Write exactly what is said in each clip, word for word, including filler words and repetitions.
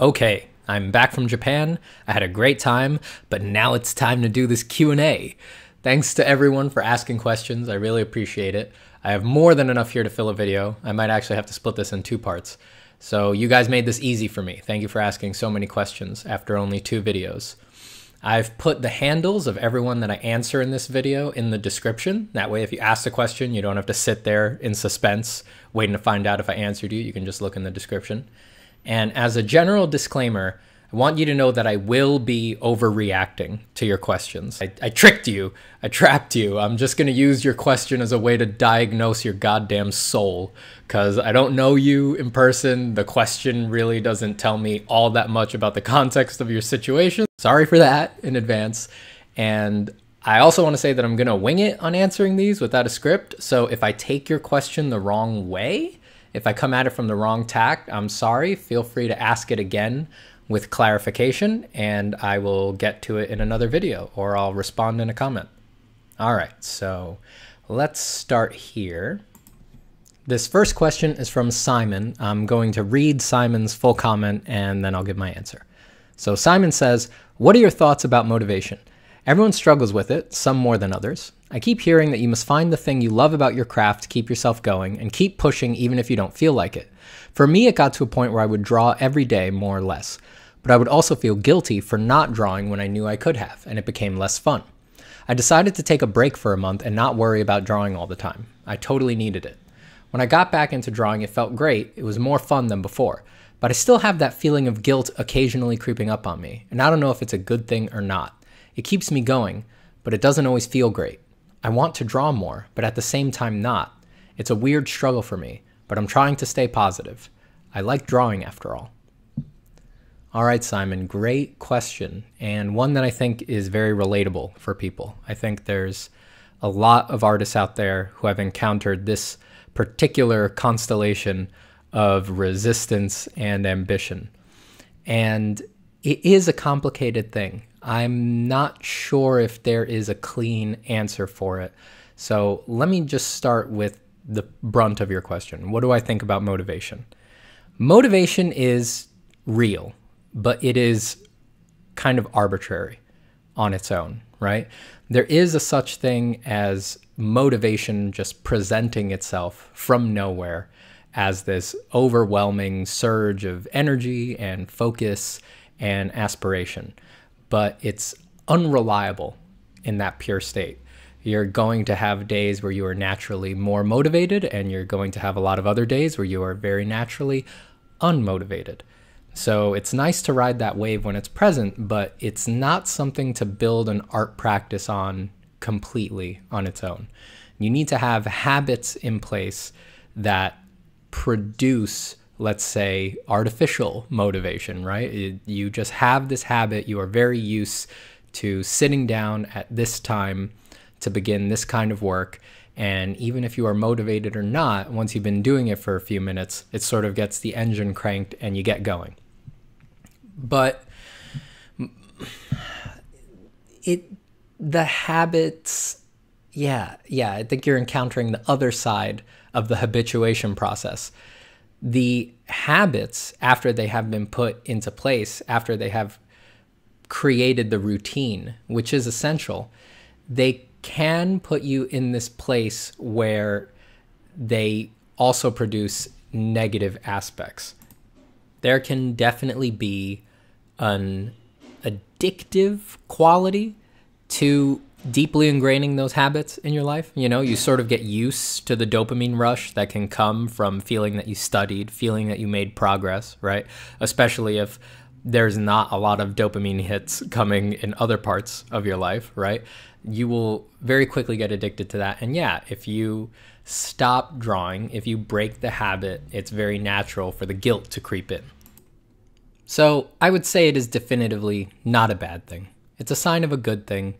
Okay, I'm back from Japan, I had a great time, but now it's time to do this Q and A. Thanks to everyone for asking questions, I really appreciate it. I have more than enough here to fill a video. I might actually have to split this in two parts. So you guys made this easy for me. Thank you for asking so many questions after only two videos. I've put the handles of everyone that I answer in this video in the description. That way if you ask a question, you don't have to sit there in suspense waiting to find out if I answered you. You can just look in the description. And as a general disclaimer, I want you to know that I will be overreacting to your questions. I, I tricked you. I trapped you. I'm just going to use your question as a way to diagnose your goddamn soul, because I don't know you in person. The question really doesn't tell me all that much about the context of your situation. Sorry for that in advance. And I also want to say that I'm going to wing it on answering these without a script. So if I take your question the wrong way, if I come at it from the wrong tack, I'm sorry. Feel free to ask it again with clarification, and I will get to it in another video, or I'll respond in a comment. All right, so let's start here. This first question is from Simon. I'm going to read Simon's full comment, and then I'll give my answer. So Simon says, "What are your thoughts about motivation? Everyone struggles with it, some more than others. I keep hearing that you must find the thing you love about your craft to keep yourself going and keep pushing even if you don't feel like it. For me, it got to a point where I would draw every day, more or less. But I would also feel guilty for not drawing when I knew I could have, and it became less fun. I decided to take a break for a month and not worry about drawing all the time. I totally needed it. When I got back into drawing, it felt great. It was more fun than before. But I still have that feeling of guilt occasionally creeping up on me, and I don't know if it's a good thing or not. It keeps me going, but it doesn't always feel great. I want to draw more, but at the same time not. It's a weird struggle for me, but I'm trying to stay positive. I like drawing after all." All right, Simon, great question, and one that I think is very relatable for people. I think there's a lot of artists out there who have encountered this particular constellation of resistance and ambition. And it is a complicated thing. I'm not sure if there is a clean answer for it. So let me just start with the brunt of your question. What do I think about motivation? Motivation is real, but it is kind of arbitrary on its own, right? There is a such thing as motivation just presenting itself from nowhere as this overwhelming surge of energy and focus and aspiration, but it's unreliable in that pure state. You're going to have days where you are naturally more motivated, and you're going to have a lot of other days where you are very naturally unmotivated. So it's nice to ride that wave when it's present, but it's not something to build an art practice on completely on its own. You need to have habits in place that produce, let's say, artificial motivation, right? It, you just have this habit. You are very used to sitting down at this time to begin this kind of work. And even if you are motivated or not, once you've been doing it for a few minutes, it sort of gets the engine cranked and you get going. But it, the habits, yeah, yeah, I think you're encountering the other side of the habituation process. The habits, after they have been put into place, after they have created the routine, which is essential, they can put you in this place where they also produce negative aspects. There can definitely be an addictive quality to deeply ingraining those habits in your life. You know, you sort of get used to the dopamine rush that can come from feeling that you studied, feeling that you made progress, right? Especially if there's not a lot of dopamine hits coming in other parts of your life, right? You will very quickly get addicted to that. And yeah, if you stop drawing, if you break the habit, it's very natural for the guilt to creep in. So I would say it is definitively not a bad thing. It's a sign of a good thing.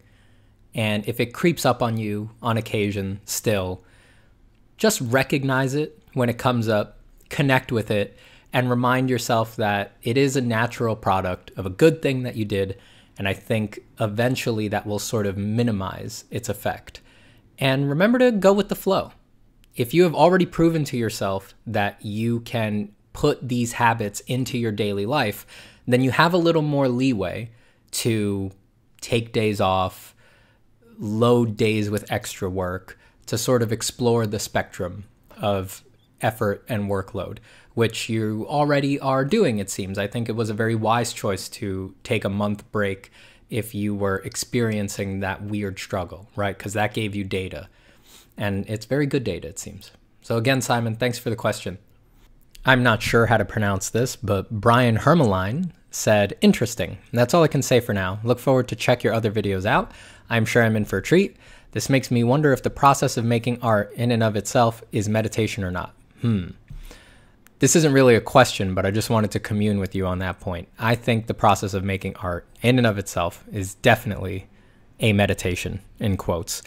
And if it creeps up on you on occasion still, just recognize it when it comes up, connect with it, and remind yourself that it is a natural product of a good thing that you did. And I think eventually that will sort of minimize its effect. And remember to go with the flow. If you have already proven to yourself that you can put these habits into your daily life, then you have a little more leeway to take days off, load days with extra work, to sort of explore the spectrum of effort and workload, which you already are doing, it seems. I think it was a very wise choice to take a month break if you were experiencing that weird struggle, right? Because that gave you data. And it's very good data, it seems. So again, Simon, thanks for the question. I'm not sure how to pronounce this, but Brian Hermelijn said, interesting. That's all I can say for now. Look forward to check your other videos out. I'm sure I'm in for a treat. This makes me wonder if the process of making art in and of itself is meditation or not. Hmm. This isn't really a question, but I just wanted to commune with you on that point. I think the process of making art in and of itself is definitely a meditation, in quotes.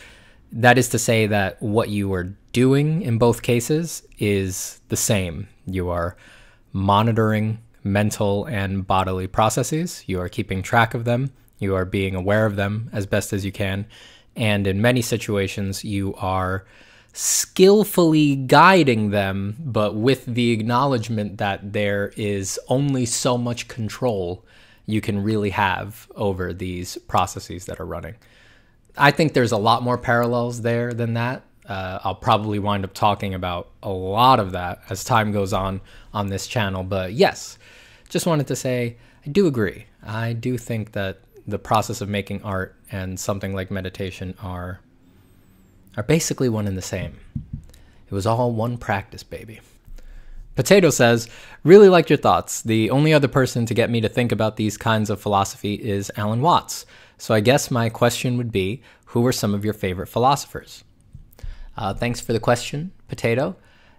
That is to say that what you are doing in both cases is the same. You are monitoring mental and bodily processes. You are keeping track of them. You are being aware of them as best as you can. And in many situations, you are skillfully guiding them, but with the acknowledgement that there is only so much control you can really have over these processes that are running. I think there's a lot more parallels there than that. Uh, I'll probably wind up talking about a lot of that as time goes on on this channel. But yes, just wanted to say I do agree. I do think that the process of making art and something like meditation are are basically one and the same. It was all one practice, baby. Potato says, really liked your thoughts. The only other person to get me to think about these kinds of philosophy is Alan Watts. So I guess my question would be, who are some of your favorite philosophers? Uh, thanks for the question, Potato.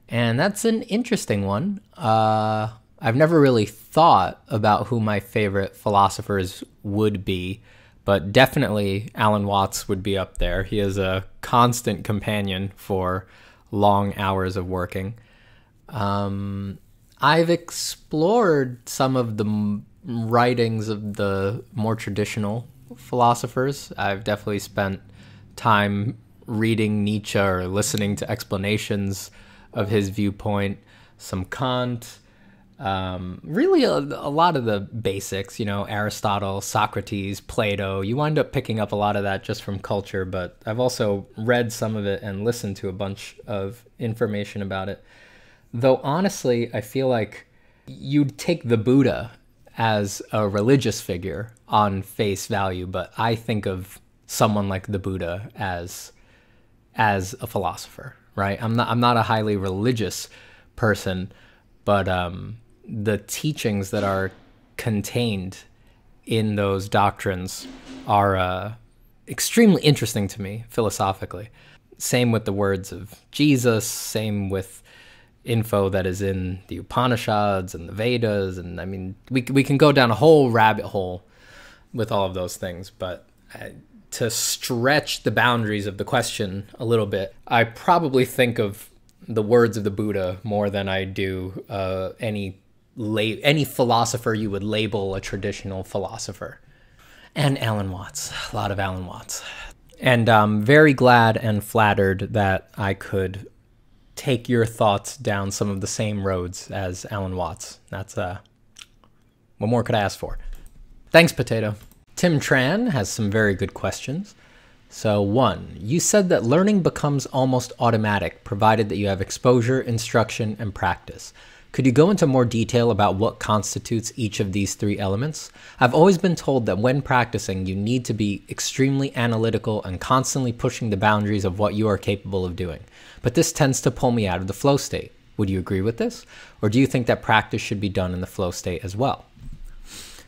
And that's an interesting one. Uh, I've never really thought about who my favorite philosophers would be, but definitely Alan Watts would be up there. He is a constant companion for long hours of working. Um, I've explored some of the writings of the more traditional philosophers. I've definitely spent time reading Nietzsche or listening to explanations of his viewpoint, some Kant, um, really a, a lot of the basics, you know, Aristotle, Socrates, Plato. You wind up picking up a lot of that just from culture, but I've also read some of it and listened to a bunch of information about it. Though honestly, I feel like you'd take the Buddha as a religious figure on face value, but I think of someone like the Buddha as as a philosopher, right? I'm not I'm not a highly religious person, but um, the teachings that are contained in those doctrines are uh, extremely interesting to me philosophically. Same with the words of Jesus, same with info that is in the Upanishads and the Vedas, and I mean, we, we can go down a whole rabbit hole with all of those things, but I, to stretch the boundaries of the question a little bit, I probably think of the words of the Buddha more than I do uh, any la any philosopher you would label a traditional philosopher. And Alan Watts, a lot of Alan Watts. And I'm very glad and flattered that I could take your thoughts down some of the same roads as Alan Watts. That's, uh, what more could I ask for? Thanks, Potato. Tim Tran has some very good questions. So one, you said that learning becomes almost automatic, provided that you have exposure, instruction, and practice. Could you go into more detail about what constitutes each of these three elements? I've always been told that when practicing, you need to be extremely analytical and constantly pushing the boundaries of what you are capable of doing. But this tends to pull me out of the flow state. Would you agree with this? Or do you think that practice should be done in the flow state as well?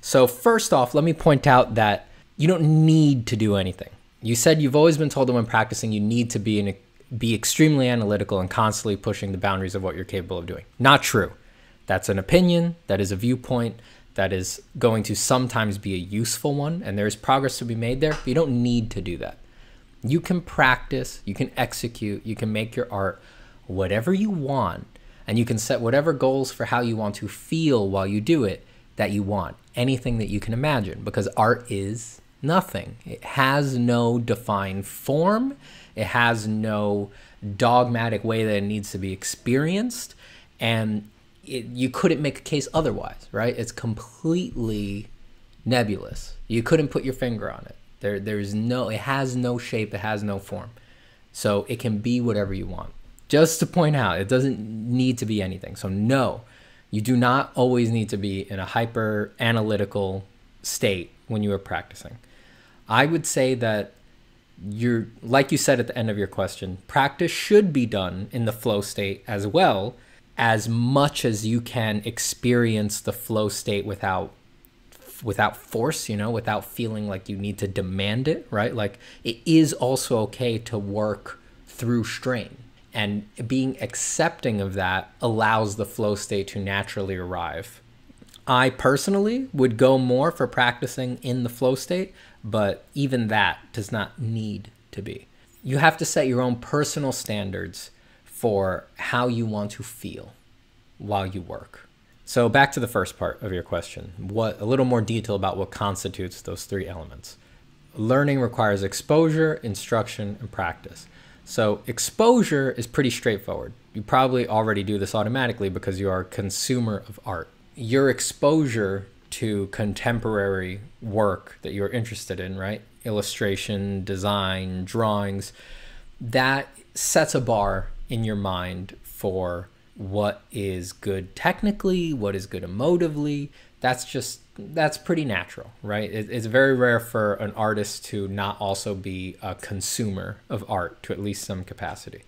So first off, let me point out that you don't need to do anything. You said you've always been told that when practicing, you need to be in be extremely analytical and constantly pushing the boundaries of what you're capable of doing. Not true. That's an opinion. That is a viewpoint. That is going to sometimes be a useful one, and there is progress to be made there. But you don't need to do that. You can practice, you can execute, you can make your art whatever you want, and you can set whatever goals for how you want to feel while you do it that you want, anything that you can imagine, because art is nothing. It has no defined form. It has no dogmatic way that it needs to be experienced. And it, you couldn't make a case otherwise, right? It's completely nebulous. You couldn't put your finger on it. There, there is no, it has no shape, it has no form. So it can be whatever you want. Just to point out, it doesn't need to be anything. So no, you do not always need to be in a hyper analytical state when you are practicing. I would say that you're, like you said at the end of your question, practice should be done in the flow state as well, as much as you can experience the flow state without without force, you know, without feeling like you need to demand it, right? Like it is also okay to work through strain, and being accepting of that allows the flow state to naturally arrive. I personally would go more for practicing in the flow state, but even that does not need to be. You have to set your own personal standards for how you want to feel while you work. So back to the first part of your question, what a little more detail about what constitutes those three elements. Learning requires exposure, instruction, and practice. So exposure is pretty straightforward. You probably already do this automatically because you are a consumer of art. Your exposure to contemporary work that you're interested in, right? Illustration, design, drawings, that sets a bar in your mind for what is good technically, what is good emotively. That's just, that's pretty natural, right? It, it's very rare for an artist to not also be a consumer of art to at least some capacity.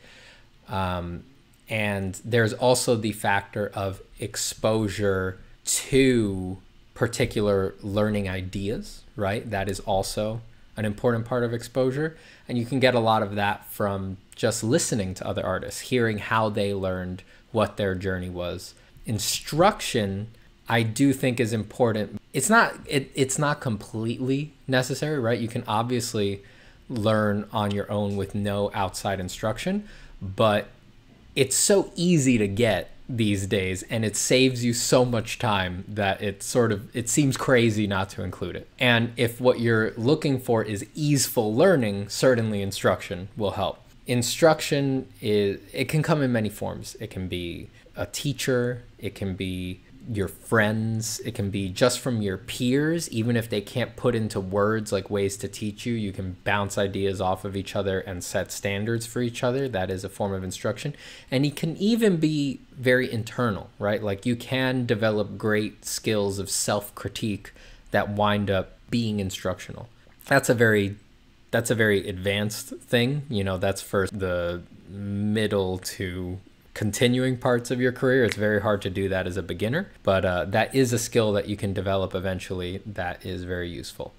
Um, and there's also the factor of exposure to particular learning ideas, right? That is also an important part of exposure. And you can get a lot of that from just listening to other artists, hearing how they learned, what their journey was. Instruction, I do think, is important. It's not, it, it's not completely necessary, right? You can obviously learn on your own with no outside instruction, but it's so easy to get these days, and it saves you so much time that it sort of, it seems crazy not to include it. And if what you're looking for is easeful learning, certainly instruction will help. Instruction is, it can come in many forms. It can be a teacher, it can be your friends, it can be just from your peers. Even if they can't put into words like ways to teach you, you can bounce ideas off of each other and set standards for each other. That is a form of instruction. And it can even be very internal, right? Like you can develop great skills of self-critique that wind up being instructional. That's a very, that's a very advanced thing. You know, that's for the middle to continuing parts of your career. It's very hard to do that as a beginner, but uh, that is a skill that you can develop eventually that is very useful.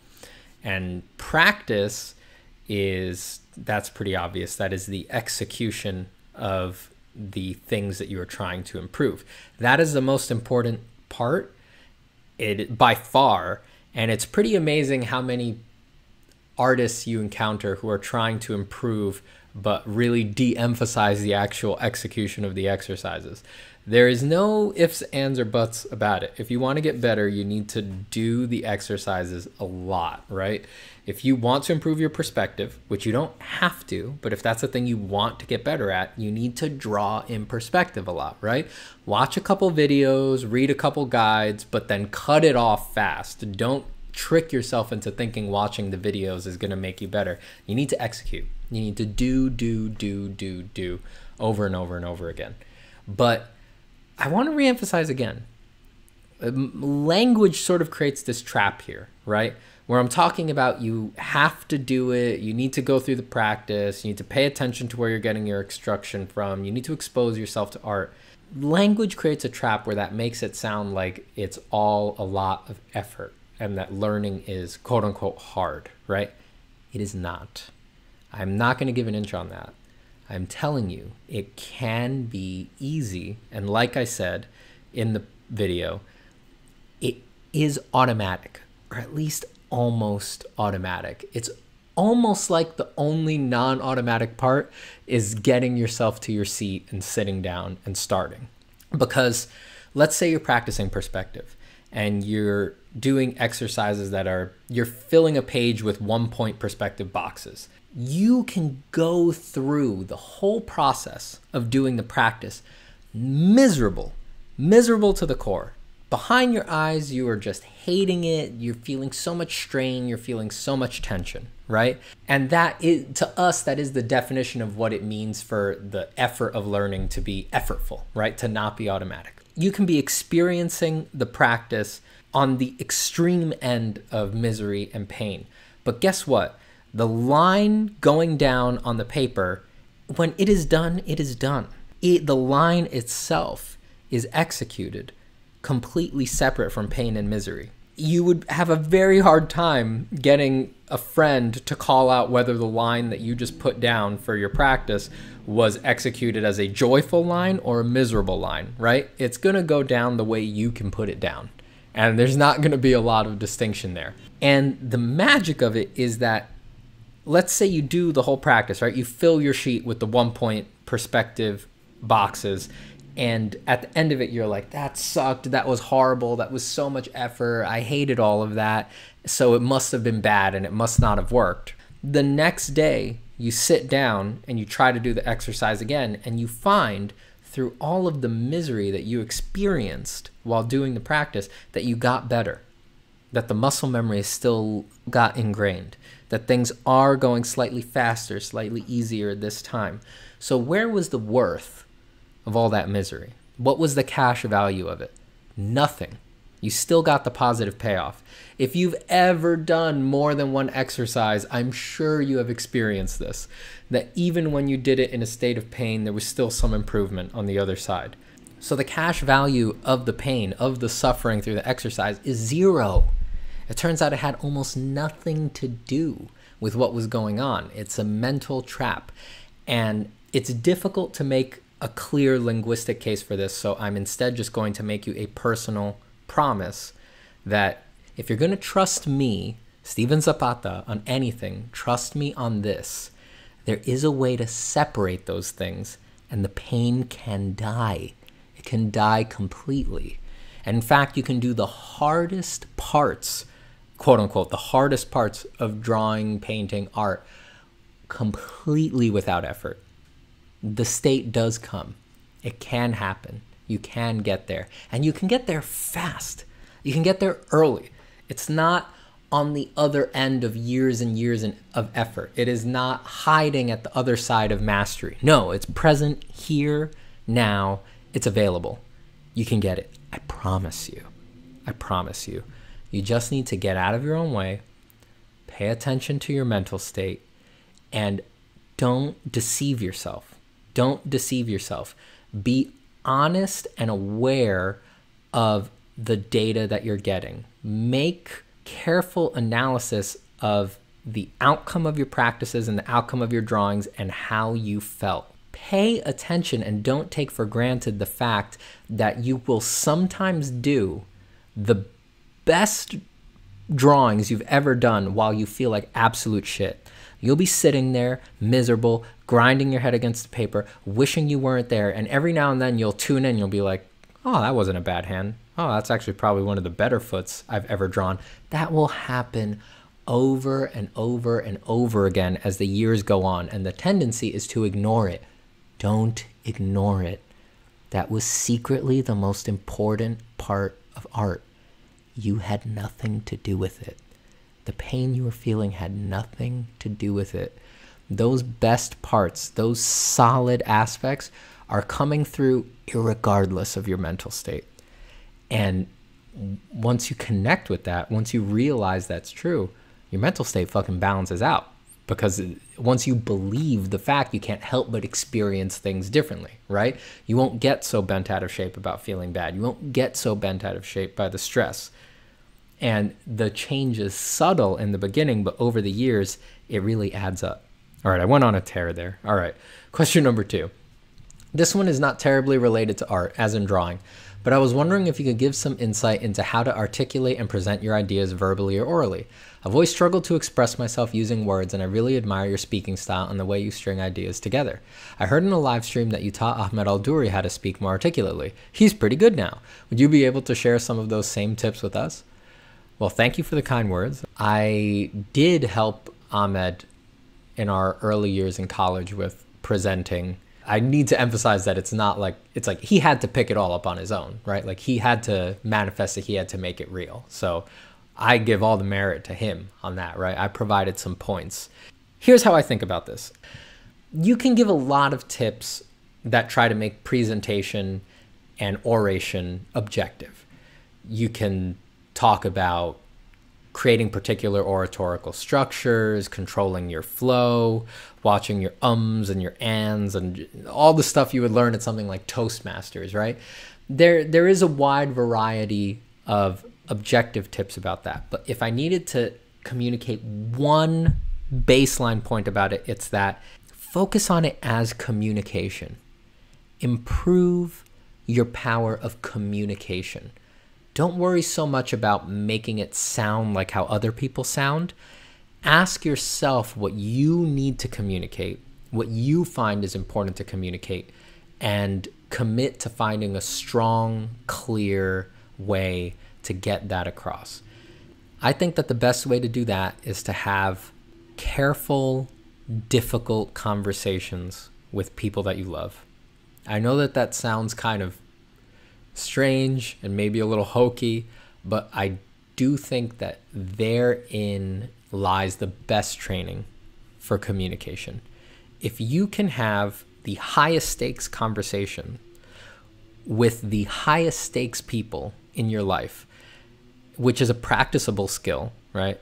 And practice is, that's pretty obvious. That is the execution of the things that you are trying to improve. That is the most important part, it by far. And it's pretty amazing how many artists you encounter who are trying to improve but really de-emphasize the actual execution of the exercises. There is no ifs, ands, or buts about it. If you want to get better, you need to do the exercises a lot, right? If you want to improve your perspective, which you don't have to, but if that's the thing you want to get better at, you need to draw in perspective a lot, right? Watch a couple videos, read a couple guides, but then cut it off fast. Don't trick yourself into thinking watching the videos is going to make you better. You need to execute. You need to do, do, do, do, do over and over and over again. But I want to reemphasize again, language sort of creates this trap here, right? Where I'm talking about you have to do it, you need to go through the practice, you need to pay attention to where you're getting your instruction from, you need to expose yourself to art. Language creates a trap where that makes it sound like it's all a lot of effort and that learning is quote unquote hard, right? It is not. I'm not going to give an inch on that. I'm telling you, it can be easy. And like I said in the video, it is automatic, or at least almost automatic. It's almost like the only non-automatic part is getting yourself to your seat and sitting down and starting. Because let's say you're practicing perspective and you're doing exercises that are, you're filling a page with one point perspective boxes. You can go through the whole process of doing the practice miserable, miserable to the core. Behind your eyes, you are just hating it. You're feeling so much strain. You're feeling so much tension, right? And that is, to us, that is the definition of what it means for the effort of learning to be effortful, right? To not be automatic. You can be experiencing the practice on the extreme end of misery and pain. But guess what? The line going down on the paper, when it is done, it is done. It, the line itself is executed completely separate from pain and misery. You would have a very hard time getting a friend to call out whether the line that you just put down for your practice was executed as a joyful line or a miserable line, right? It's gonna go down the way you can put it down. And there's not gonna be a lot of distinction there. And the magic of it is that, let's say you do the whole practice, right? You fill your sheet with the one point perspective boxes. And at the end of it, you're like, that sucked, that was horrible, that was so much effort, I hated all of that, so it must have been bad and it must not have worked. The next day, you sit down and you try to do the exercise again, and you find through all of the misery that you experienced while doing the practice that you got better, that the muscle memory still got ingrained, that things are going slightly faster, slightly easier this time. So where was the worth of all that misery? What was the cash value of it? Nothing. You still got the positive payoff. If you've ever done more than one exercise, I'm sure you have experienced this, that even when you did it in a state of pain, there was still some improvement on the other side. So the cash value of the pain, of the suffering through the exercise, is zero. It turns out it had almost nothing to do with what was going on. It's a mental trap. And it's difficult to make a clear linguistic case for this, so I'm instead just going to make you a personal promise that if you're going to trust me, Steven Zapata, on anything, trust me on this. There is a way to separate those things, and the pain can die. It can die completely. And in fact, you can do the hardest parts, quote unquote, the hardest parts of drawing, painting, art, completely without effort. The state does come. It can happen. You can get there. And you can get there fast. You can get there early. It's not on the other end of years and years of effort. It is not hiding at the other side of mastery. No, it's present here, now. It's available. You can get it. I promise you. I promise you. You just need to get out of your own way, pay attention to your mental state, and don't deceive yourself. Don't deceive yourself. Be honest and aware of the data that you're getting. Make careful analysis of the outcome of your practices and the outcome of your drawings and how you felt. Pay attention and don't take for granted the fact that you will sometimes do the best drawings you've ever done while you feel like absolute shit. You'll be sitting there, miserable, grinding your head against the paper, wishing you weren't there, and every now and then you'll tune in, you'll be like, oh, that wasn't a bad hand. Oh, that's actually probably one of the better foots I've ever drawn. That will happen over and over and over again as the years go on, and the tendency is to ignore it. Don't ignore it. That was secretly the most important part of art. You had nothing to do with it. The pain you were feeling had nothing to do with it. Those best parts, those solid aspects are coming through irregardless of your mental state. And once you connect with that, once you realize that's true, your mental state fucking balances out, because once you believe the fact, you can't help but experience things differently, right? You won't get so bent out of shape about feeling bad. You won't get so bent out of shape by the stress. And the change is subtle in the beginning, but over the years, it really adds up. All right, I went on a tear there. All right, question number two. This one is not terribly related to art, as in drawing, but I was wondering if you could give some insight into how to articulate and present your ideas verbally or orally. I've always struggled to express myself using words, and I really admire your speaking style and the way you string ideas together. I heard in a live stream that you taught Ahmed Al-Douri how to speak more articulately. He's pretty good now. Would you be able to share some of those same tips with us? Well, thank you for the kind words. I did help Ahmed in our early years in college with presenting I need to emphasize that it's not like, it's like he had to pick it all up on his own, right? Like he had to manifest it, he had to make it real. So I give all the merit to him on that, right? I provided some points. Here's how I think about this. You can give a lot of tips that try to make presentation and oration objective. You can talk about creating particular oratorical structures, controlling your flow, watching your ums and your ands, and all the stuff you would learn at something like Toastmasters, right? There, there is a wide variety of objective tips about that. But if I needed to communicate one baseline point about it, it's that focus on it as communication. Improve your power of communication. Don't worry so much about making it sound like how other people sound. Ask yourself what you need to communicate, what you find is important to communicate, and commit to finding a strong, clear way to get that across. I think that the best way to do that is to have careful, difficult conversations with people that you love. I know that that sounds kind of strange and maybe a little hokey, but I do think that therein lies the best training for communication. If you can have the highest stakes conversation with the highest stakes people in your life, which is a practicable skill, right?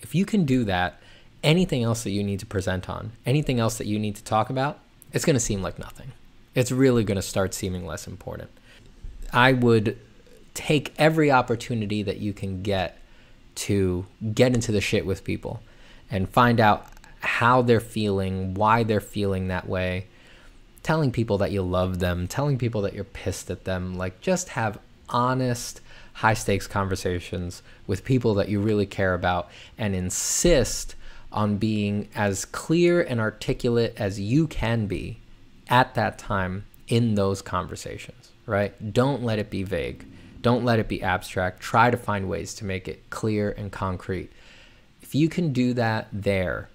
If you can do that, anything else that you need to present on, anything else that you need to talk about, it's going to seem like nothing. It's really going to start seeming less important. I would take every opportunity that you can get to get into the shit with people and find out how they're feeling, why they're feeling that way, telling people that you love them, telling people that you're pissed at them. Like, just have honest, high stakes conversations with people that you really care about, and insist on being as clear and articulate as you can be at that time in those conversations. Right? Don't let it be vague. Don't let it be abstract. Try to find ways to make it clear and concrete. If you can do that there,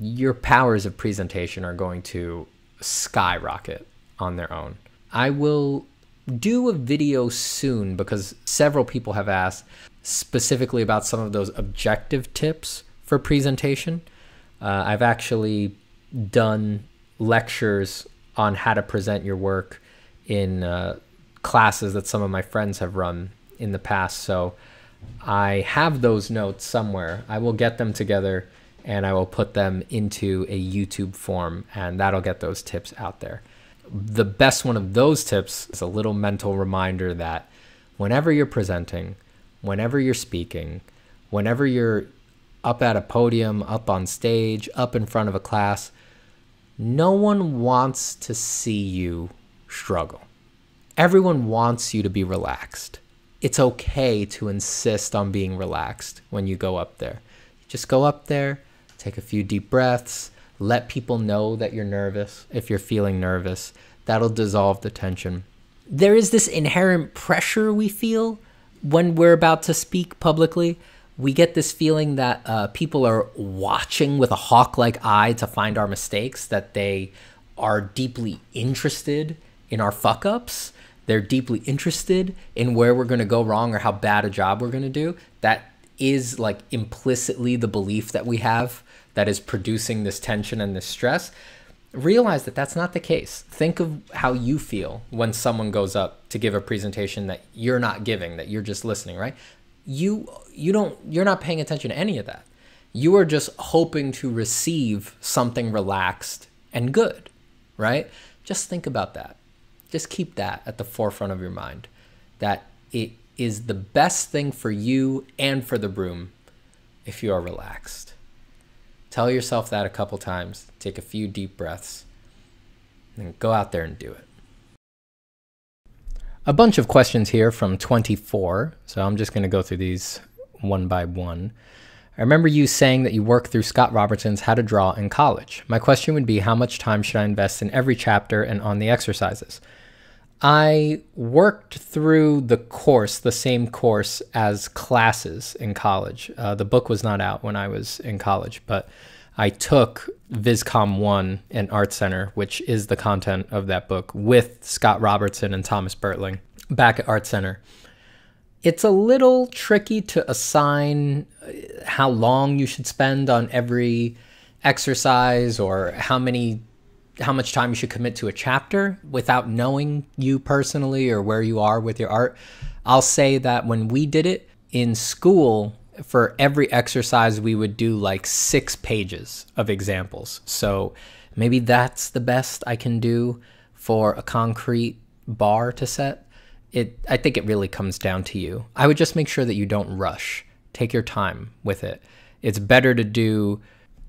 your powers of presentation are going to skyrocket on their own. I will do a video soon, because several people have asked specifically about some of those objective tips for presentation. Uh, I've actually done lectures on how to present your work in uh, classes that some of my friends have run in the past. So I have those notes somewhere. I will get them together and I will put them into a YouTube form, and that'll get those tips out there. The best one of those tips is a little mental reminder that whenever you're presenting, whenever you're speaking, whenever you're up at a podium, up on stage, up in front of a class, no one wants to see you struggle. Everyone wants you to be relaxed. It's okay to insist on being relaxed when you go up there. Just go up there, take a few deep breaths, let people know that you're nervous if you're feeling nervous. That'll dissolve the tension. There is this inherent pressure we feel when we're about to speak publicly. We get this feeling that uh, people are watching with a hawk-like eye to find our mistakes, that they are deeply interested in our fuck-ups. They're deeply interested in where we're gonna go wrong or how bad a job we're gonna do. That is like implicitly the belief that we have that is producing this tension and this stress. Realize that that's not the case. Think of how you feel when someone goes up to give a presentation that you're not giving, that you're just listening, right? You, you don't, you're not paying attention to any of that. You are just hoping to receive something relaxed and good, right? Just think about that. Just keep that at the forefront of your mind, that it is the best thing for you and for the room if you are relaxed. Tell yourself that a couple times, take a few deep breaths, and go out there and do it. A bunch of questions here from twenty-four, so I'm just gonna go through these one by one. I remember you saying that you worked through Scott Robertson's How to Draw in college. My question would be, how much time should I invest in every chapter and on the exercises? I worked through the course, the same course as classes in college. Uh, the book was not out when I was in college, but I took VizCom one and Art Center, which is the content of that book, with Scott Robertson and Thomas Bertling back at Art Center. It's a little tricky to assign how long you should spend on every exercise or how many how much time you should commit to a chapter without knowing you personally or where you are with your art. I'll say that when we did it in school, for every exercise, we would do like six pages of examples. So maybe that's the best I can do for a concrete bar to set. It, I think it really comes down to you. I would just make sure that you don't rush. Take your time with it. It's better to do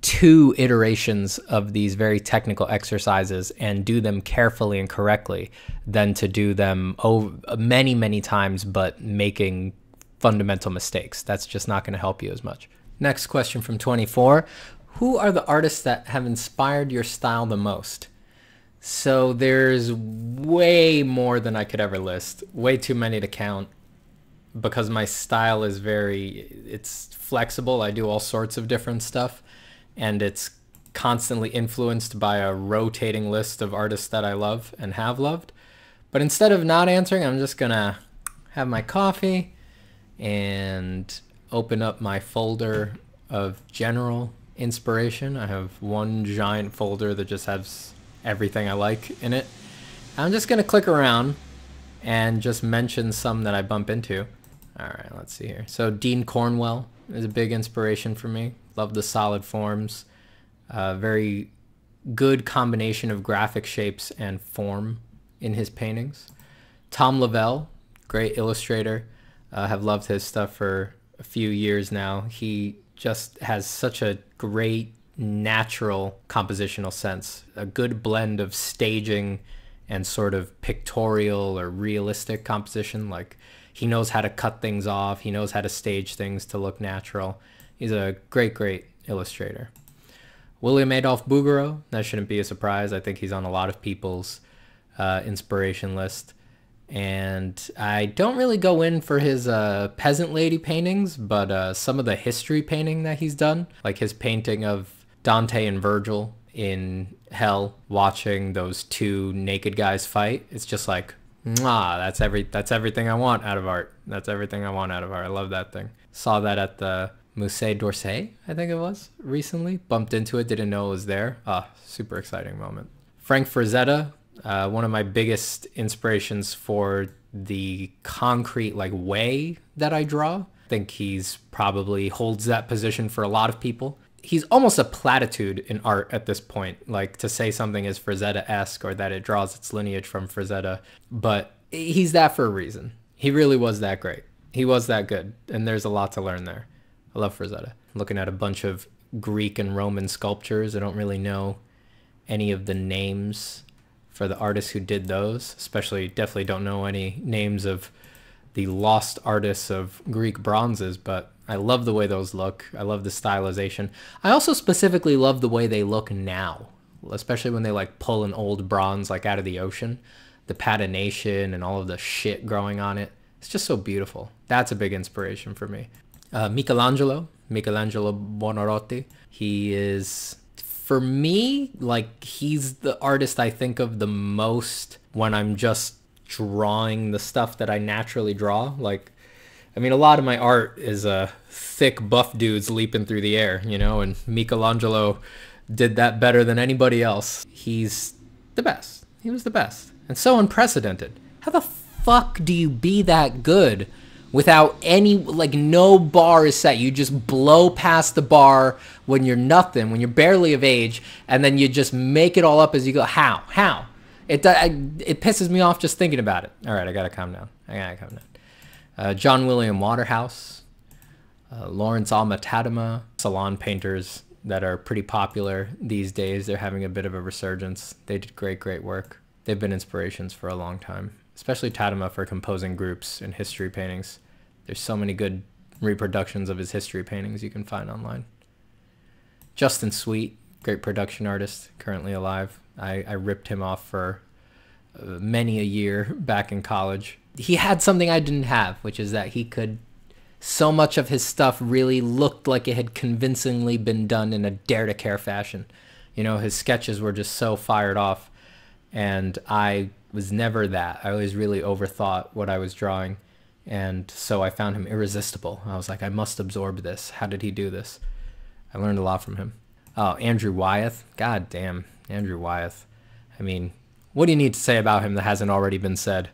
two iterations of these very technical exercises and do them carefully and correctly than to do them over many, many times, but making fundamental mistakes. That's just not going to help you as much. Next question from twenty four. Who are the artists that have inspired your style the most? So there's way more than I could ever list, way too many to count, because my style is very, it's flexible. I do all sorts of different stuff, and it's constantly influenced by a rotating list of artists that I love and have loved. But instead of not answering, I'm just gonna have my coffee and open up my folder of general inspiration. I have one giant folder that just has everything I like in it. I'm just gonna click around and just mention some that I bump into. All right, let's see here. So Dean Cornwell is a big inspiration for me. Love the solid forms. Uh, very good combination of graphic shapes and form in his paintings. Tom Lavelle, great illustrator. I uh, have loved his stuff for a few years now. He just has such a great natural compositional sense, a good blend of staging and sort of pictorial or realistic composition. Like, he knows how to cut things off. He knows how to stage things to look natural. He's a great, great illustrator. William Adolph Bouguereau, that shouldn't be a surprise. I think he's on a lot of people's uh, inspiration list. And I don't really go in for his uh, peasant lady paintings, but uh, some of the history painting that he's done, like his painting of Dante and Virgil in hell, watching those two naked guys fight. It's just like, ah, that's every that's everything I want out of art. That's everything I want out of art. I love that thing. Saw that at the Musée d'Orsay, I think it was, recently. Bumped into it, didn't know it was there. Ah, super exciting moment. Frank Frazetta. Uh, one of my biggest inspirations for the concrete like way that I draw. I think he's probably holds that position for a lot of people. He's almost a platitude in art at this point, like to say something is Frazetta-esque or that it draws its lineage from Frazetta, but he's that for a reason. He really was that great. He was that good, and there's a lot to learn there. I love Frazetta. Looking at a bunch of Greek and Roman sculptures, I don't really know any of the names for the artists who did those, especially definitely don't know any names of the lost artists of Greek bronzes, but I love the way those look. I love the stylization. I also specifically love the way they look now, especially when they like pull an old bronze like out of the ocean, the patination and all of the shit growing on it. It's just so beautiful. That's a big inspiration for me. Uh, Michelangelo, Michelangelo Buonarroti. He is, for me, like, he's the artist I think of the most when I'm just drawing the stuff that I naturally draw. Like, I mean, a lot of my art is uh, thick buff dudes leaping through the air, you know, and Michelangelo did that better than anybody else. He's the best. He was the best. And so unprecedented. How the fuck do you be that good without any, like, no bar is set? You just blow past the bar when you're nothing, when you're barely of age, and then you just make it all up as you go. How? How? It it pisses me off just thinking about it. All right, I gotta calm down. I gotta calm down. Uh, John William Waterhouse, uh, Lawrence Alma Tadema, salon painters that are pretty popular these days. They're having a bit of a resurgence. They did great, great work. They've been inspirations for a long time, especially Tadema for composing groups and history paintings. There's so many good reproductions of his history paintings you can find online. Justin Sweet, great production artist, currently alive. I, I ripped him off for uh, many a year back in college. He had something I didn't have, which is that he could so much of his stuff really looked like it had convincingly been done in a dare-to-care fashion. You know, his sketches were just so fired off, and I was never that. I always really overthought what I was drawing, and so I found him irresistible. I was like, I must absorb this. How did he do this? I learned a lot from him. Oh, Andrew Wyeth. God damn, Andrew Wyeth. I mean, what do you need to say about him that hasn't already been said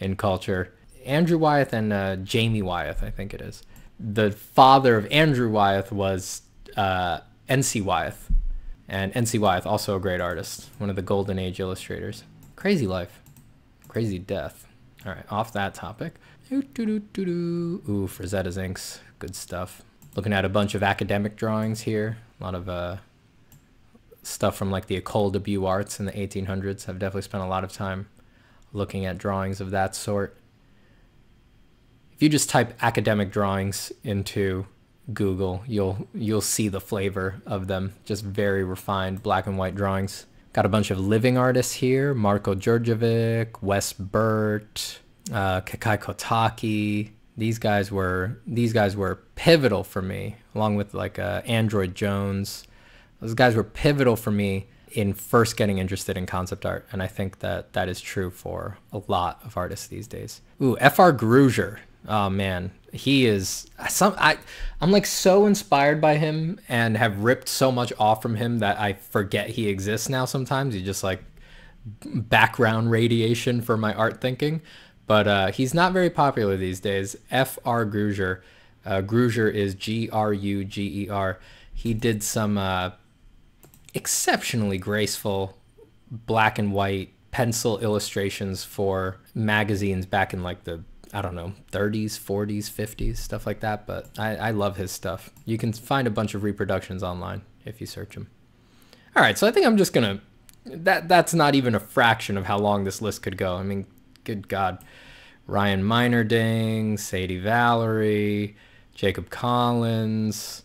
in culture? Andrew Wyeth and uh, Jamie Wyeth, I think it is. The father of Andrew Wyeth was uh, N C Wyeth. And N C Wyeth, also a great artist, one of the golden age illustrators. Crazy life. Crazy death. All right, off that topic. Ooh, Frazetta's inks, good stuff. Looking at a bunch of academic drawings here. A lot of uh, stuff from like the École des Beaux-Arts in the eighteen hundreds. I've definitely spent a lot of time looking at drawings of that sort. If you just type academic drawings into Google, you'll you'll see the flavor of them. Just very refined black and white drawings. Got a bunch of living artists here. Marko Djurdjevic, Wes Burt, uh, Kakai Kotaki. These guys were these guys were pivotal for me, along with like uh, Android Jones. Those guys were pivotal for me in first getting interested in concept art, and I think that that is true for a lot of artists these days. Ooh, F R Gruger. Oh man, he is some. I I'm like so inspired by him and have ripped so much off from him that I forget he exists now. Sometimes he's just like background radiation for my art thinking. But uh, he's not very popular these days. F R Gruger. Uh, Gruger is G R U G E R. He did some uh, exceptionally graceful black and white pencil illustrations for magazines back in like the, I don't know, thirties, forties, fifties, stuff like that. But I, I love his stuff. You can find a bunch of reproductions online if you search them. All right, so I think I'm just going to... That that's not even a fraction of how long this list could go. I mean... Good God. Ryan Minerding, Sadie Valerie, Jacob Collins,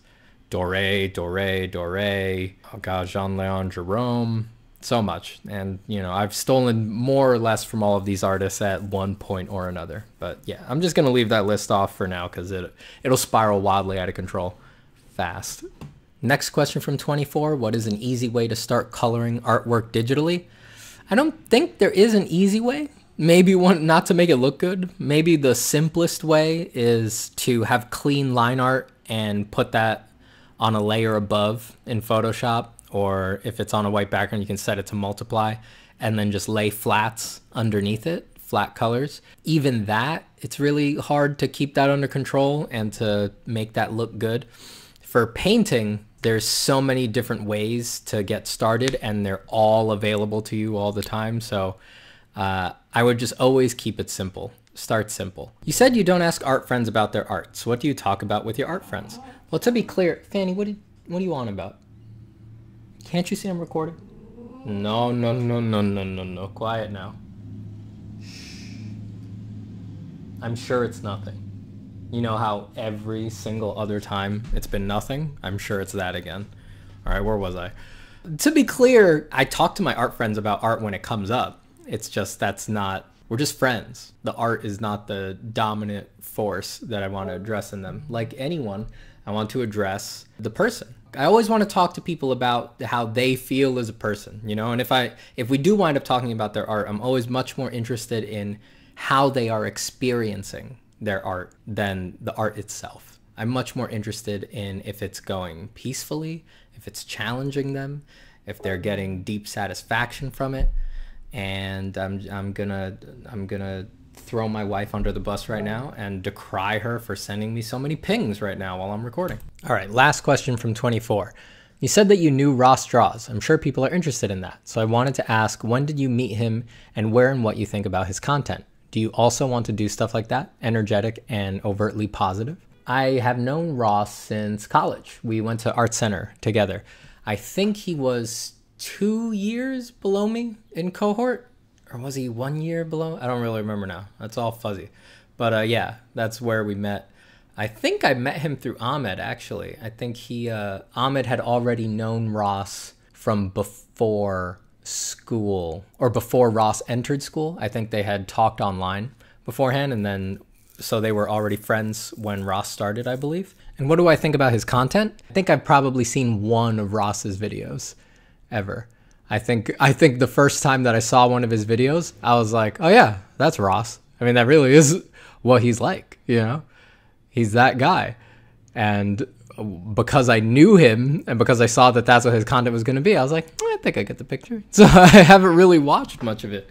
Doré, Doré, Doré, oh God, Jean-Léon Jerome, so much. And, you know, I've stolen more or less from all of these artists at one point or another. But yeah, I'm just going to leave that list off for now because it, it'll spiral wildly out of control fast. Next question from twenty-four. What is an easy way to start coloring artwork digitally? I don't think there is an easy way. Maybe one, not to make it look good. Maybe the simplest way is to have clean line art and put that on a layer above in Photoshop, or if it's on a white background, you can set it to multiply and then just lay flats underneath it, flat colors. Even that, it's really hard to keep that under control and to make that look good. For painting, there's so many different ways to get started and they're all available to you all the time. So Uh, I would just always keep it simple. Start simple. You said you don't ask art friends about their art. So what do you talk about with your art friends? Well, to be clear, Fanny, what, did, what are you on about? Can't you see I'm recording? No, no, no, no, no, no, no. Quiet now. Shh. I'm sure it's nothing. You know how every single other time it's been nothing? I'm sure it's that again. All right, where was I? To be clear, I talk to my art friends about art when it comes up. It's just, that's not, we're just friends. The art is not the dominant force that I want to address in them. Like anyone, I want to address the person. I always want to talk to people about how they feel as a person, you know? And if I, if we do wind up talking about their art, I'm always much more interested in how they are experiencing their art than the art itself. I'm much more interested in if it's going peacefully, if it's challenging them, if they're getting deep satisfaction from it. And I'm, I'm gonna I'm gonna throw my wife under the bus right now and decry her for sending me so many pings right now while I'm recording. All right, last question from twenty-four. You said that you knew Ross Draws. I'm sure people are interested in that. So I wanted to ask, when did you meet him and where and what you think about his content? Do you also want to do stuff like that, energetic and overtly positive? I have known Ross since college. We went to Art Center together. I think he was two years below me in cohort, or was he one year below? I don't really remember now. That's all fuzzy. But uh, yeah, that's where we met. I think I met him through Ahmed, actually. I think he, uh, Ahmed had already known Ross from before school, or before Ross entered school. I think they had talked online beforehand, and then so they were already friends when Ross started, I believe. And what do I think about his content? I think I've probably seen one of Ross's videos ever. I think I think the first time that I saw one of his videos, I was like, oh yeah, that's Ross. I mean, that really is what he's like, you know? He's that guy. And because I knew him and because I saw that that's what his content was going to be, I was like, I think I get the picture. So I haven't really watched much of it.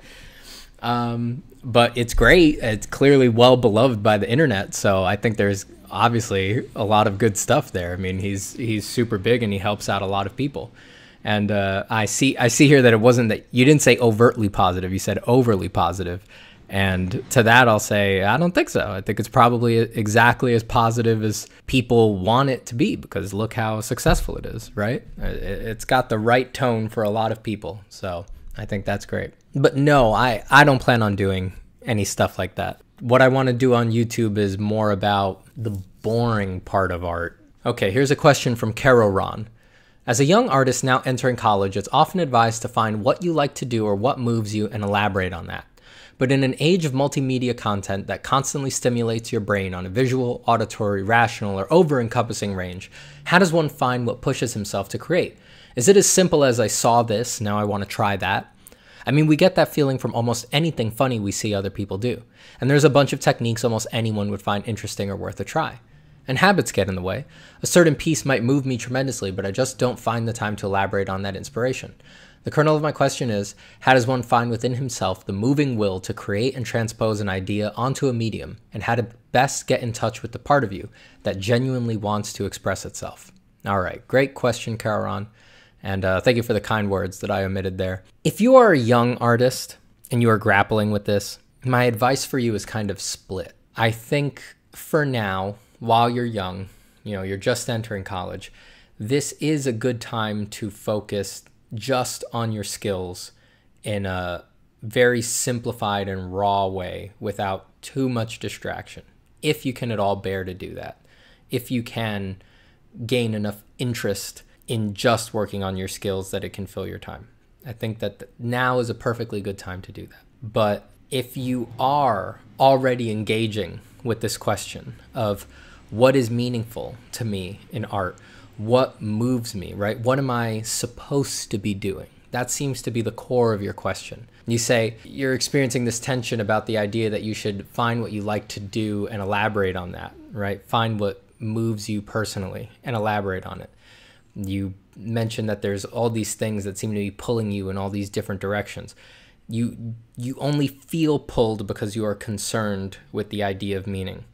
Um, but it's great. It's clearly well beloved by the internet. So I think there's obviously a lot of good stuff there. I mean, he's he's super big and he helps out a lot of people. And uh, I see I see here that it wasn't that you didn't say overtly positive. You said overly positive. And to that, I'll say, I don't think so. I think it's probably exactly as positive as people want it to be, because look how successful it is, right? It's got the right tone for a lot of people. So I think that's great. But no, I, I don't plan on doing any stuff like that. What I want to do on YouTube is more about the boring part of art. Okay, here's a question from Carol Ron. As a young artist now entering college, it's often advised to find what you like to do or what moves you and elaborate on that. But in an age of multimedia content that constantly stimulates your brain on a visual, auditory, rational, or over-encompassing range, how does one find what pushes himself to create? Is it as simple as I saw this, now I want to try that? I mean, we get that feeling from almost anything funny we see other people do. And there's a bunch of techniques almost anyone would find interesting or worth a try. And habits get in the way. A certain piece might move me tremendously, but I just don't find the time to elaborate on that inspiration. The kernel of my question is, how does one find within himself the moving will to create and transpose an idea onto a medium, and how to best get in touch with the part of you that genuinely wants to express itself? All right, great question, Karan, and uh, thank you for the kind words that I omitted there. If you are a young artist and you are grappling with this, my advice for you is kind of split. I think for now, while you're young, you know, you're just entering college, this is a good time to focus just on your skills in a very simplified and raw way without too much distraction, if you can at all bear to do that, if you can gain enough interest in just working on your skills that it can fill your time. I think that now is a perfectly good time to do that. But if you are already engaging with this question of what is meaningful to me in art, what moves me, right? What am I supposed to be doing? That seems to be the core of your question. You say you're experiencing this tension about the idea that you should find what you like to do and elaborate on that, right? Find what moves you personally and elaborate on it. You mentioned that there's all these things that seem to be pulling you in all these different directions. You, you only feel pulled because you are concerned with the idea of meaning,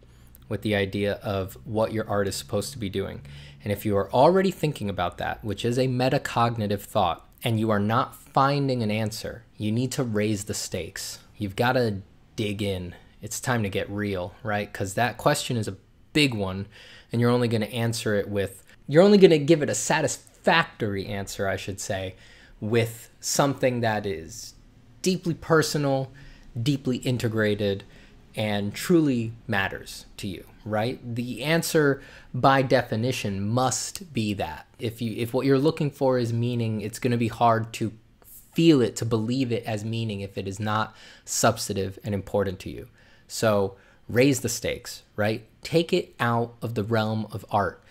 with the idea of what your art is supposed to be doing. And if you are already thinking about that, which is a metacognitive thought, and you are not finding an answer, you need to raise the stakes. You've got to dig in. It's time to get real, right? Because that question is a big one, and you're only going to answer it with, you're only going to give it a satisfactory answer, I should say, with something that is deeply personal, deeply integrated, and truly matters to you, right? The answer by definition must be that. If you if what you're looking for is meaning, it's going to be hard to feel it, to believe it as meaning if it is not substantive and important to you. So raise the stakes, right? Take it out of the realm of art.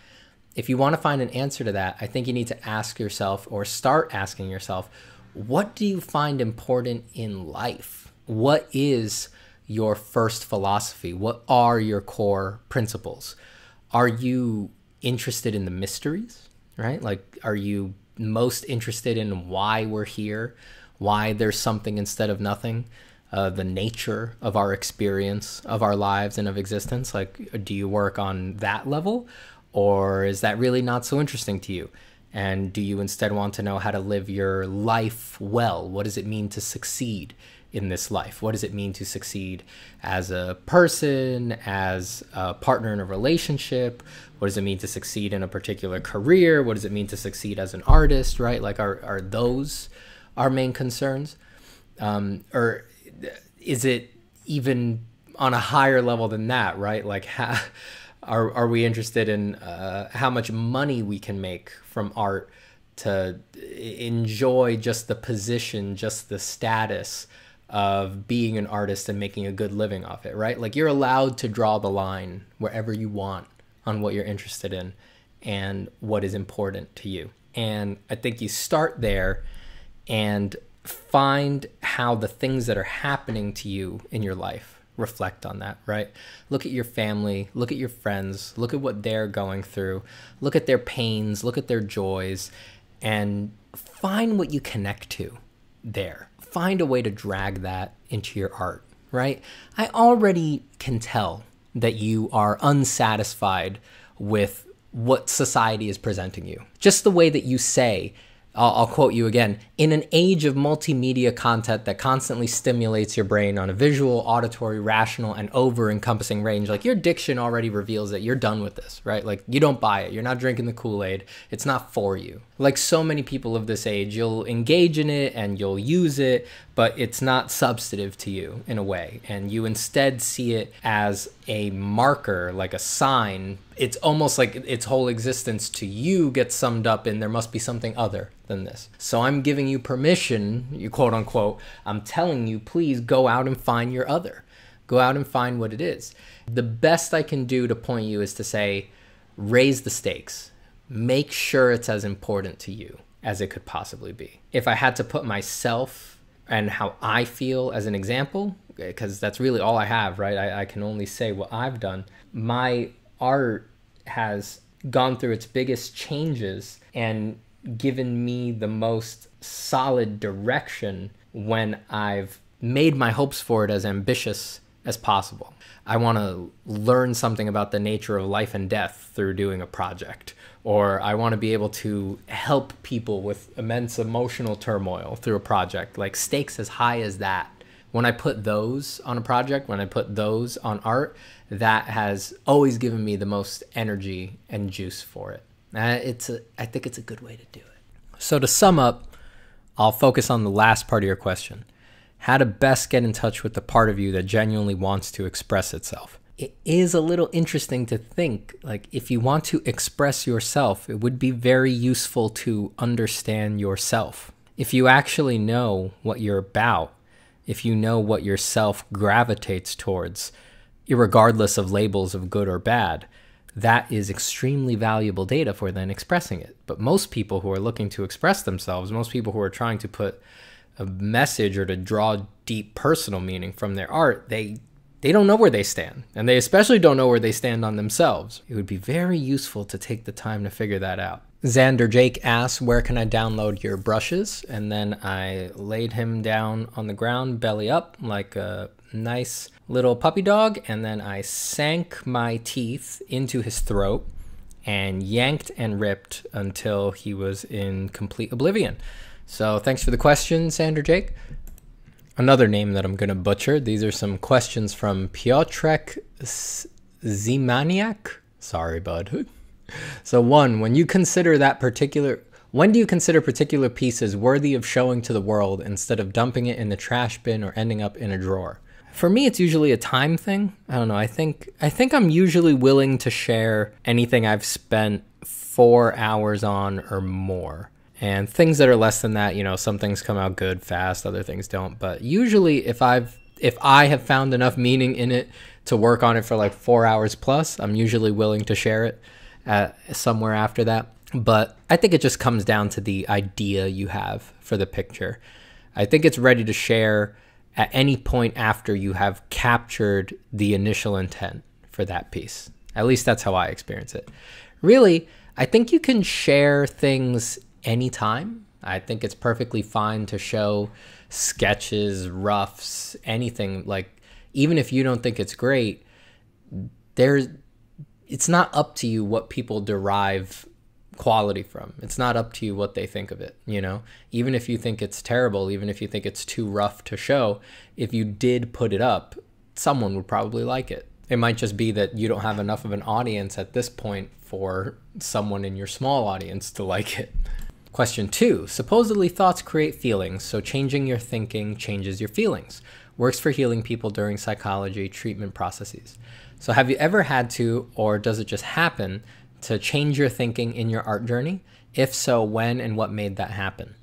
If you want to find an answer to that, I think you need to ask yourself, or start asking yourself, what do you find important in life? What is your first philosophy? What are your core principles? Are you interested in the mysteries, right? Like, are you most interested in why we're here, why there's something instead of nothing, uh, the nature of our experience, of our lives and of existence? Like, do you work on that level, or is that really not so interesting to you? And do you instead want to know how to live your life well? What does it mean to succeed in this life? What does it mean to succeed as a person, as a partner in a relationship? What does it mean to succeed in a particular career? What does it mean to succeed as an artist, right? Like, are, are those our main concerns? Um, or is it even on a higher level than that, right? Like, how, are, are we interested in uh, how much money we can make from art to enjoy just the position, just the status of being an artist and making a good living off it, right? Like, you're allowed to draw the line wherever you want on what you're interested in and what is important to you. And I think you start there and find how the things that are happening to you in your life reflect on that, right? Look at your family, look at your friends, look at what they're going through, look at their pains, look at their joys, and find what you connect to there. Find a way to drag that into your art, right? I already can tell that you are unsatisfied with what society is presenting you. Just the way that you say, I'll, I'll quote you again, in an age of multimedia content that constantly stimulates your brain on a visual, auditory, rational, and over-encompassing range, like, your diction already reveals that you're done with this, right? Like, you don't buy it. You're not drinking the Kool-Aid. It's not for you. Like so many people of this age, you'll engage in it and you'll use it, but it's not substantive to you in a way. And you instead see it as a marker, like a sign. It's almost like its whole existence to you gets summed up in there must be something other than this. So I'm giving you permission, you quote unquote, I'm telling you, please go out and find your other. Go out and find what it is. The best I can do to point you is to say, raise the stakes. Make sure it's as important to you as it could possibly be. If I had to put myself and how I feel as an example, because that's really all I have, right? I, I can only say what I've done. My art has gone through its biggest changes and given me the most solid direction when I've made my hopes for it as ambitious as possible. I want to learn something about the nature of life and death through doing a project, or I want to be able to help people with immense emotional turmoil through a project, like stakes as high as that. When I put those on a project, when I put those on art, that has always given me the most energy and juice for it. Uh, it's a, I think it's a good way to do it. So to sum up, I'll focus on the last part of your question. How to best get in touch with the part of you that genuinely wants to express itself. It is a little interesting to think, like, if you want to express yourself, it would be very useful to understand yourself. If you actually know what you're about, if you know what yourself gravitates towards, irregardless of labels of good or bad, that is extremely valuable data for then expressing it. But most people who are looking to express themselves, most people who are trying to put a message or to draw deep personal meaning from their art, they they don't know where they stand. And they especially don't know where they stand on themselves. It would be very useful to take the time to figure that out. Xander Jake asks, where can I download your brushes? And then I laid him down on the ground, belly up, like a nice little puppy dog. And then I sank my teeth into his throat and yanked and ripped until he was in complete oblivion. So thanks for the question, Xander Jake. Another name that I'm going to butcher. These are some questions from Piotrek Zimaniak. Sorry, bud. So one, when you consider that particular, when do you consider particular pieces worthy of showing to the world instead of dumping it in the trash bin or ending up in a drawer? For me, it's usually a time thing. I don't know. I think, I think I'm usually willing to share anything I've spent four hours on or more. And things that are less than that, you know, some things come out good fast, other things don't. But usually if I've, if I have found enough meaning in it to work on it for like four hours plus, I'm usually willing to share it uh, somewhere after that. But I think it just comes down to the idea you have for the picture. I think it's ready to share at any point after you have captured the initial intent for that piece. At least that's how I experience it. Really, I think you can share things anytime. I think it's perfectly fine to show sketches, roughs, anything. Like, even if you don't think it's great, there's, it's not up to you what people derive quality from. It's not up to you what they think of it, you know? Even if you think it's terrible, even if you think it's too rough to show, if you did put it up, someone would probably like it. It might just be that you don't have enough of an audience at this point for someone in your small audience to like it. Question two, supposedly thoughts create feelings, so changing your thinking changes your feelings. Works for healing people during psychology treatment processes. So have you ever had to, or does it just happen, to change your thinking in your art journey? If so, when and what made that happen?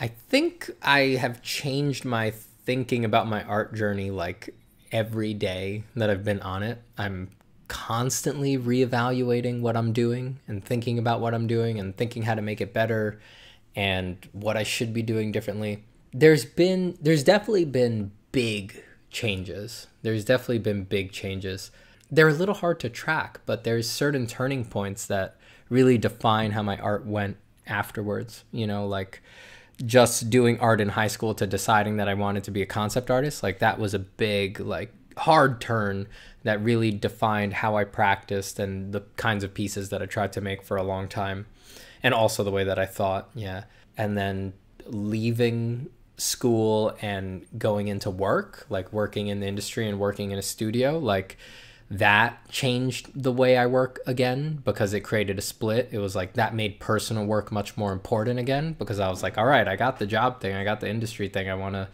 I think I have changed my thinking about my art journey like every day that I've been on it. I'm constantly reevaluating what I'm doing and thinking about what I'm doing and thinking how to make it better and what I should be doing differently. There's been, there's definitely been big changes. There's definitely been big changes. They're a little hard to track, but there's certain turning points that really define how my art went afterwards. You know, like just doing art in high school to deciding that I wanted to be a concept artist. Like that was a big, like hard turn that really defined how I practiced and the kinds of pieces that I tried to make for a long time. And also the way that I thought, yeah. And then leaving school and going into work, like working in the industry and working in a studio, like that changed the way I work again because it created a split. It was like that made personal work much more important again because I was like, all right, I got the job thing, I got the industry thing. I want to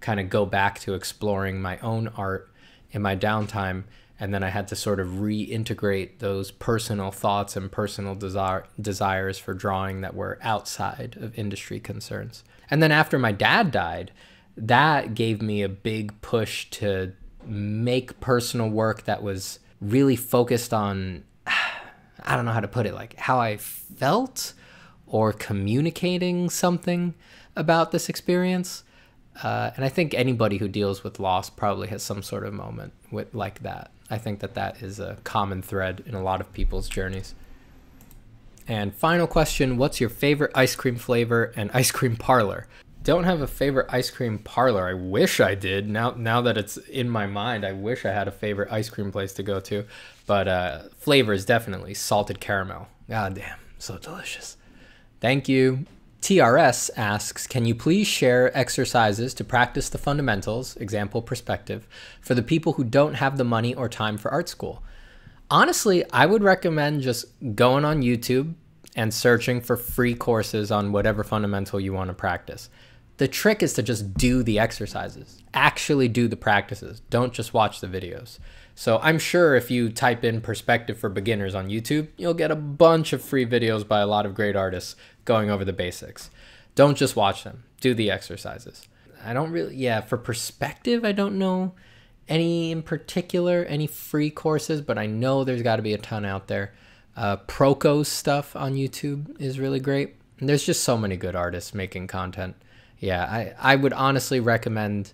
kind of go back to exploring my own art in my downtime. And then I had to sort of reintegrate those personal thoughts and personal desire, desires for drawing that were outside of industry concerns. And then after my dad died, that gave me a big push to make personal work that was really focused on, I don't know how to put it, like how I felt or communicating something about this experience. Uh, and I think anybody who deals with loss probably has some sort of moment with like that. I think that that is a common thread in a lot of people's journeys. And final question, what's your favorite ice cream flavor and ice cream parlor? Don't have a favorite ice cream parlor. I wish I did. Now now that it's in my mind, I wish I had a favorite ice cream place to go to. But uh, flavors, definitely. Salted caramel. God damn, so delicious. Thank you. T R S asks, can you please share exercises to practice the fundamentals, example perspective, for the people who don't have the money or time for art school? Honestly, I would recommend just going on YouTube and searching for free courses on whatever fundamental you want to practice. The trick is to just do the exercises, actually do the practices. Don't just watch the videos. So I'm sure if you type in perspective for beginners on YouTube, you'll get a bunch of free videos by a lot of great artists going over the basics. Don't just watch them, do the exercises. I don't really, yeah, for perspective, I don't know any in particular, any free courses, but I know there's gotta be a ton out there. Uh, Proko's stuff on YouTube is really great. And there's just so many good artists making content. Yeah, I, I would honestly recommend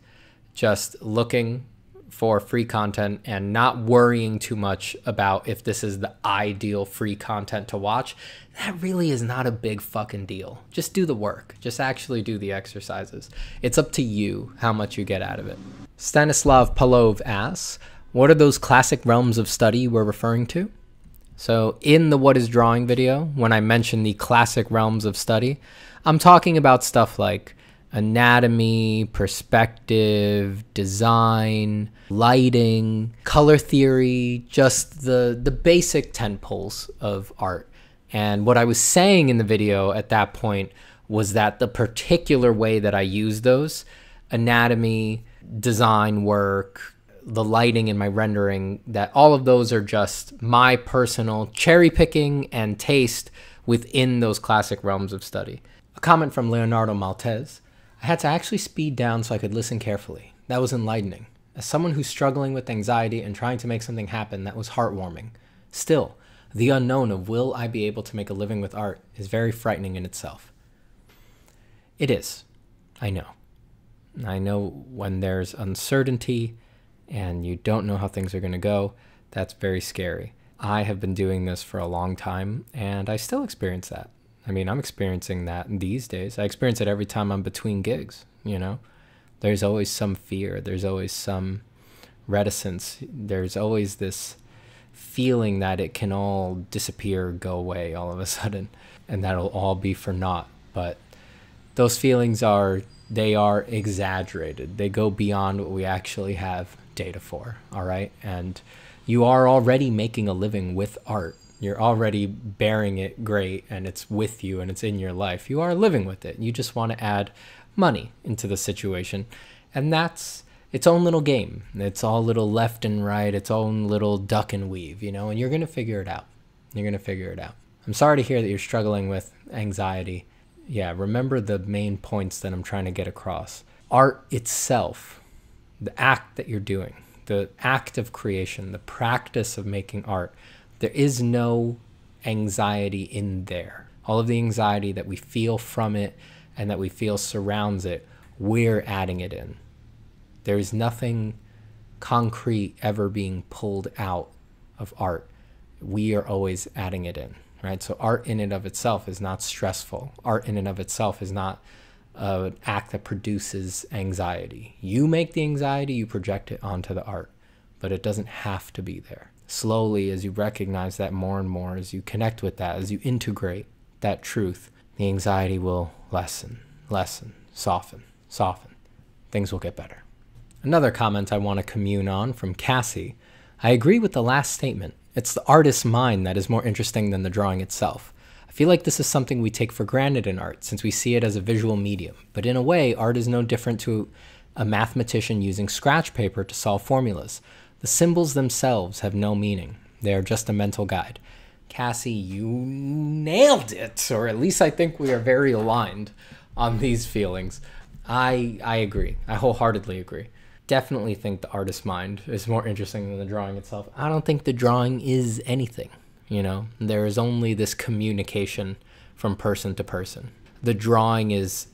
just looking for free content and not worrying too much about if this is the ideal free content to watch. That really is not a big fucking deal. Just do the work. Just actually do the exercises. It's up to you how much you get out of it. Stanislav Paľove asks, what are those classic realms of study we're referring to? So in the What is Drawing video, when I mention the classic realms of study, I'm talking about stuff like anatomy, perspective, design, lighting, color theory, just the, the basic tent poles of art. And what I was saying in the video at that point was that the particular way that I use those, anatomy, design work, the lighting in my rendering, that all of those are just my personal cherry picking and taste within those classic realms of study. A comment from Leonardo Maltese. I had to actually speed down so I could listen carefully. That was enlightening. As someone who's struggling with anxiety and trying to make something happen, that was heartwarming. Still, the unknown of will I be able to make a living with art is very frightening in itself. It is. I know. I know when there's uncertainty and you don't know how things are going to go, that's very scary. I have been doing this for a long time and I still experience that. I mean, I'm experiencing that these days. I experience it every time I'm between gigs, you know? There's always some fear. There's always some reticence. There's always this feeling that it can all disappear, go away all of a sudden, and that'll all be for naught. But those feelings are, they are exaggerated. They go beyond what we actually have data for, all right? And you are already making a living with art. You're already bearing it great and it's with you and it's in your life. You are living with it. You just want to add money into the situation. And that's its own little game. It's all little left and right, its own little duck and weave, you know, and you're going to figure it out. You're going to figure it out. I'm sorry to hear that you're struggling with anxiety. Yeah, remember the main points that I'm trying to get across. art itself, the act that you're doing, the act of creation, the practice of making art, there is no anxiety in there. All of the anxiety that we feel from it and that we feel surrounds it, we're adding it in. There is nothing concrete ever being pulled out of art. We are always adding it in, right? So art in and of itself is not stressful. Art in and of itself is not uh, an act that produces anxiety. You make the anxiety, you project it onto the art, but it doesn't have to be there. Slowly, as you recognize that more and more, as you connect with that, as you integrate that truth, the anxiety will lessen, lessen, soften, soften. Things will get better. Another comment I want to commune on from Cassie. I agree with the last statement. It's the artist's mind that is more interesting than the drawing itself. I feel like this is something we take for granted in art, since we see it as a visual medium. But in a way, art is no different to a mathematician using scratch paper to solve formulas. The symbols themselves have no meaning. They are just a mental guide. Cassie, you nailed it, or at least I think we are very aligned on these feelings. I, I agree. I wholeheartedly agree. Definitely think the artist's mind is more interesting than the drawing itself. I don't think the drawing is anything, you know? There is only this communication from person to person. The drawing is,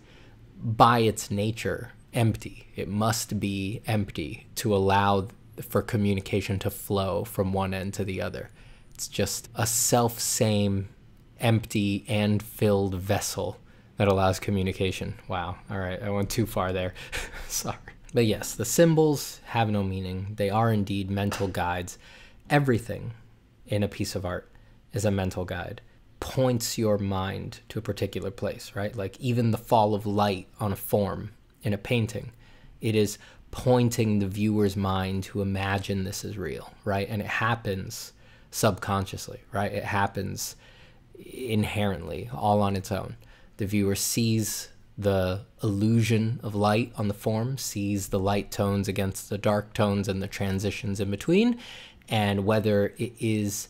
by its nature, empty. It must be empty to allow for communication to flow from one end to the other. It's just a self-same, empty and filled vessel that allows communication. Wow, all right, I went too far there, sorry. But yes, the symbols have no meaning. They are indeed mental guides. Everything in a piece of art is a mental guide. Points your mind to a particular place, right? Like even the fall of light on a form in a painting, it is pointing the viewer's mind to imagine this is real, right? And it happens subconsciously, right? It happens inherently, all on its own. The viewer sees the illusion of light on the form, sees the light tones against the dark tones and the transitions in between, and whether it is,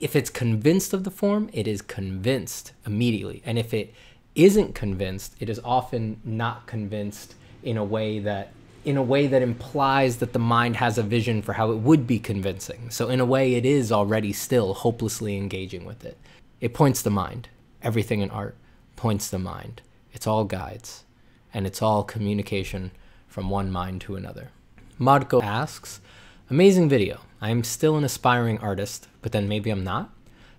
if it's convinced of the form, it is convinced immediately. And if it isn't convinced, it is often not convinced in a way that, in a way that implies that the mind has a vision for how it would be convincing. So in a way, it is already still hopelessly engaging with it. It points the mind. Everything in art points the mind. It's all guides, and it's all communication from one mind to another. Maherco asks, amazing video. I am still an aspiring artist, but then maybe I'm not.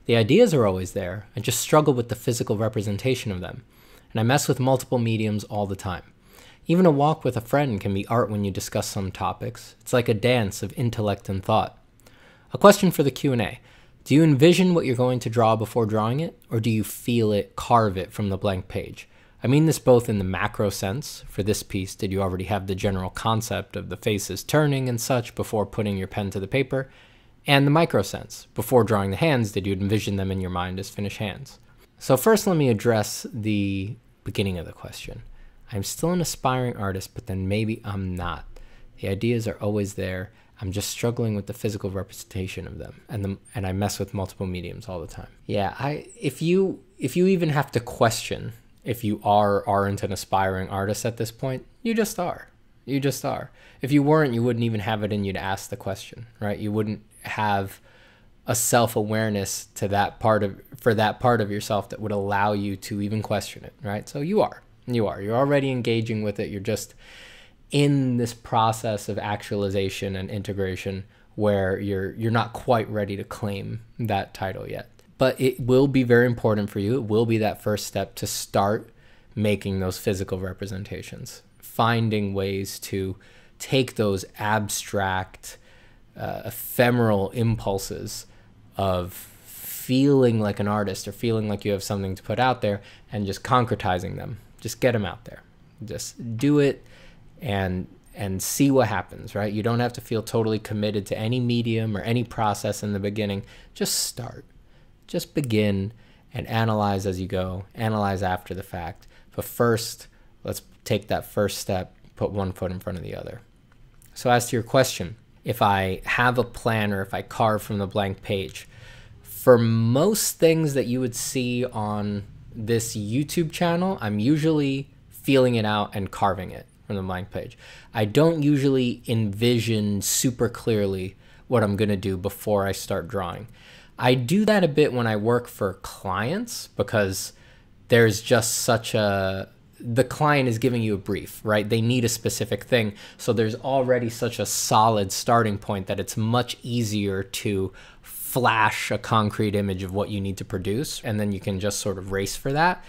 The ideas are always there. I just struggle with the physical representation of them, and I mess with multiple mediums all the time. Even a walk with a friend can be art when you discuss some topics. It's like a dance of intellect and thought. A question for the Q and A. Do you envision what you're going to draw before drawing it, or do you feel it, carve it from the blank page? I mean this both in the macro sense, for this piece, did you already have the general concept of the faces turning and such before putting your pen to the paper, and the micro sense, before drawing the hands, did you envision them in your mind as finished hands? So first let me address the beginning of the question. I'm still an aspiring artist, but then maybe I'm not. The ideas are always there, I'm just struggling with the physical representation of them, and the, and I mess with multiple mediums all the time. Yeah, I if you if you even have to question if you are or aren't an aspiring artist at this point, you just are. You just are. If you weren't, you wouldn't even have it in you to ask the question, right? You wouldn't have a self-awareness to that part of, for that part of yourself that would allow you to even question it, right? So you are. You are. You're already engaging with it. You're just in this process of actualization and integration where you're you're not quite ready to claim that title yet. But it will be very important for you. It will be that first step to start making those physical representations, finding ways to take those abstract, uh, ephemeral impulses of feeling like an artist or feeling like you have something to put out there and just concretizing them. Just get them out there. Just do it and and see what happens, right? You don't have to feel totally committed to any medium or any process in the beginning. Just start. Just begin and analyze as you go, analyze after the fact. But first, let's take that first step, put one foot in front of the other. So as to your question, if I have a plan or if I carve from the blank page, for most things that you would see on this YouTube channel, I'm usually feeling it out and carving it. from the blank page. I don't usually envision super clearly what I'm going to do before I start drawing. I do that a bit when I work for clients, because there's just such a, the client is giving you a brief, right? They need a specific thing. So there's already such a solid starting point that it's much easier to flash a concrete image of what you need to produce, and then you can just sort of race for that.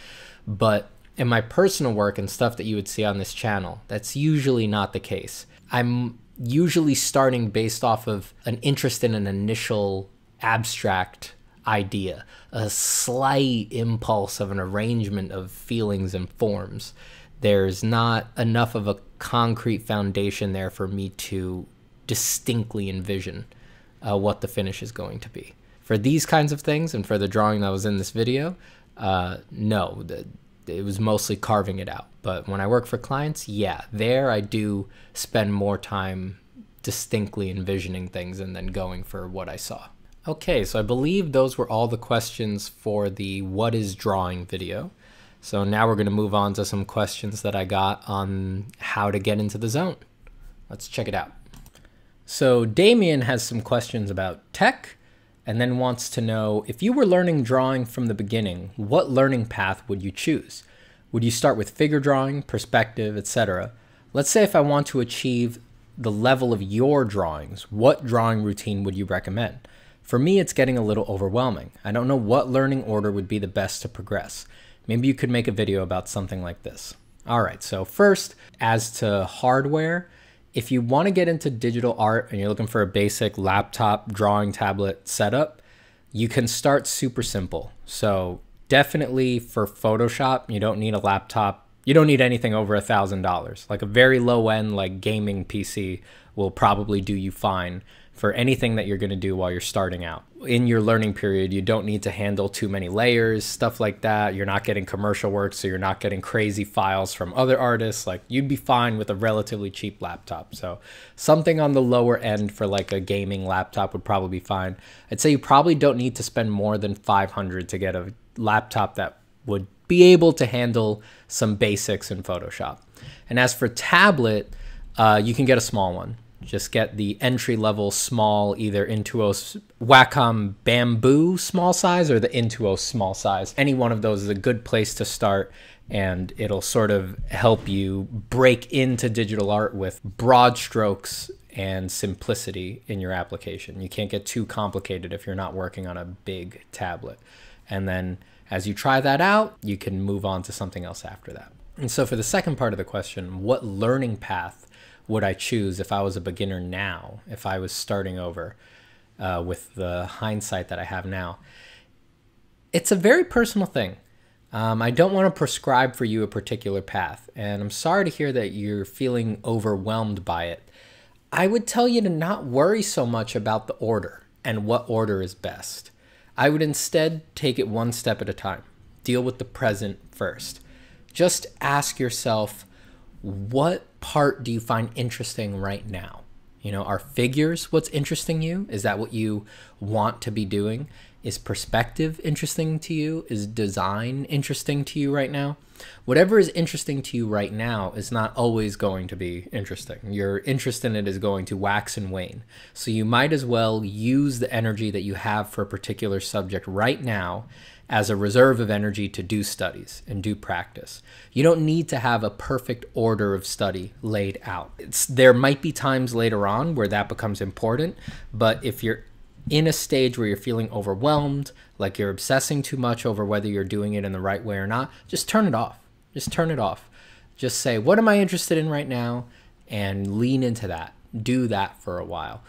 But in my personal work and stuff that you would see on this channel, that's usually not the case. I'm usually starting based off of an interest in an initial abstract idea, a slight impulse of an arrangement of feelings and forms. There's not enough of a concrete foundation there for me to distinctly envision uh, what the finish is going to be. For these kinds of things and for the drawing that was in this video, uh, no, the, it was mostly carving it out. But when I work for clients, yeah, there I do spend more time distinctly envisioning things and then going for what I saw. Okay, so I believe those were all the questions for the What is Drawing video. So now we're going to move on to some questions that I got on how to get into the zone. Let's check it out. So Damien has some questions about tech, and then wants to know, if you were learning drawing from the beginning, what learning path would you choose? Would you start with figure drawing, perspective, et cetera? Let's say if I want to achieve the level of your drawings, what drawing routine would you recommend? For me, it's getting a little overwhelming. I don't know what learning order would be the best to progress. Maybe you could make a video about something like this. All right, so first, as to hardware, if you want to get into digital art and you're looking for a basic laptop, drawing tablet setup, you can start super simple. So definitely for Photoshop, you don't need a laptop. You don't need anything over a thousand dollars. Like a very low-end like gaming P C will probably do you fine for anything that you're going to do while you're starting out. In your learning period, you don't need to handle too many layers, stuff like that. You're not getting commercial work, so you're not getting crazy files from other artists. Like, you'd be fine with a relatively cheap laptop. So something on the lower end for like a gaming laptop would probably be fine. I'd say you probably don't need to spend more than five hundred dollars to get a laptop that would be able to handle some basics in Photoshop. And as for tablet, uh, you can get a small one. Just get the entry-level small, either Intuos Wacom Bamboo small size or the Intuos small size. Any one of those is a good place to start, and it'll sort of help you break into digital art with broad strokes and simplicity in your application. You can't get too complicated if you're not working on a big tablet. And then as you try that out, you can move on to something else after that. And so for the second part of the question, what learning path would I choose if I was a beginner now, if I was starting over uh, with the hindsight that I have now? It's a very personal thing. Um, I don't want to prescribe for you a particular path, and I'm sorry to hear that you're feeling overwhelmed by it. I would tell you to not worry so much about the order and what order is best. I would instead take it one step at a time. Deal with the present first. Just ask yourself, what part do you find interesting right now? You know, are figures what's interesting you? Is that what you want to be doing? Is perspective interesting to you? Is design interesting to you right now? Whatever is interesting to you right now is not always going to be interesting. Your interest in it is going to wax and wane. So you might as well use the energy that you have for a particular subject right now as a reserve of energy to do studies and do practice. You don't need to have a perfect order of study laid out. It's, there might be times later on where that becomes important, but if you're in a stage where you're feeling overwhelmed, like you're obsessing too much over whether you're doing it in the right way or not, just turn it off. Just turn it off. Just say, what am I interested in right now? And lean into that. Do that for a while.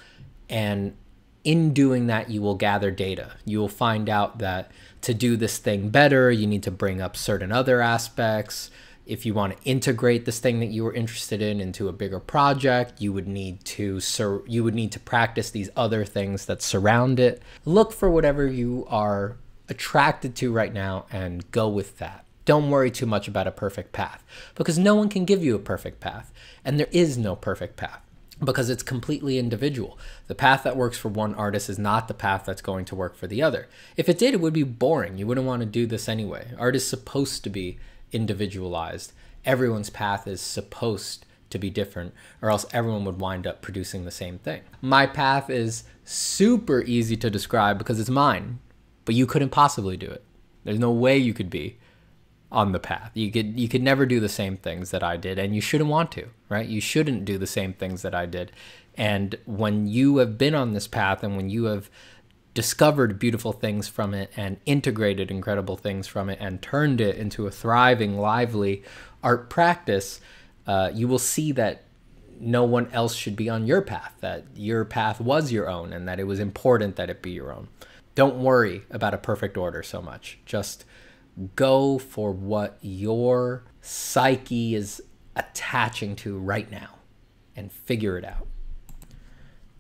And in doing that, you will gather data. You will find out that to do this thing better, you need to bring up certain other aspects. If you want to integrate this thing that you were interested in into a bigger project, you would need to sur you would need to practice these other things that surround it. Look for whatever you are attracted to right now and go with that. Don't worry too much about a perfect path, because no one can give you a perfect path, and there is no perfect path, because it's completely individual. The path that works for one artist is not the path that's going to work for the other. If it did, it would be boring. You wouldn't want to do this anyway. Art is supposed to be individualized. Everyone's path is supposed to be different, or else everyone would wind up producing the same thing. My path is super easy to describe because it's mine, but you couldn't possibly do it. There's no way you could be on the path. You could, you could never do the same things that I did, and you shouldn't want to, right? You shouldn't do the same things that I did. And when you have been on this path, and when you have discovered beautiful things from it and integrated incredible things from it and turned it into a thriving, lively art practice, uh, you will see that no one else should be on your path, that your path was your own and that it was important that it be your own. Don't worry about a perfect order so much. Just go for what your psyche is attaching to right now and figure it out.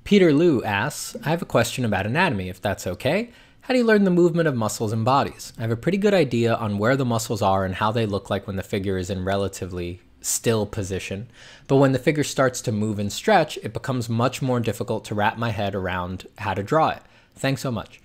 Peter Liu asks, I have a question about anatomy, if that's okay. How do you learn the movement of muscles and bodies? I have a pretty good idea on where the muscles are and how they look like when the figure is in relatively still position, but when the figure starts to move and stretch, it becomes much more difficult to wrap my head around how to draw it. Thanks so much.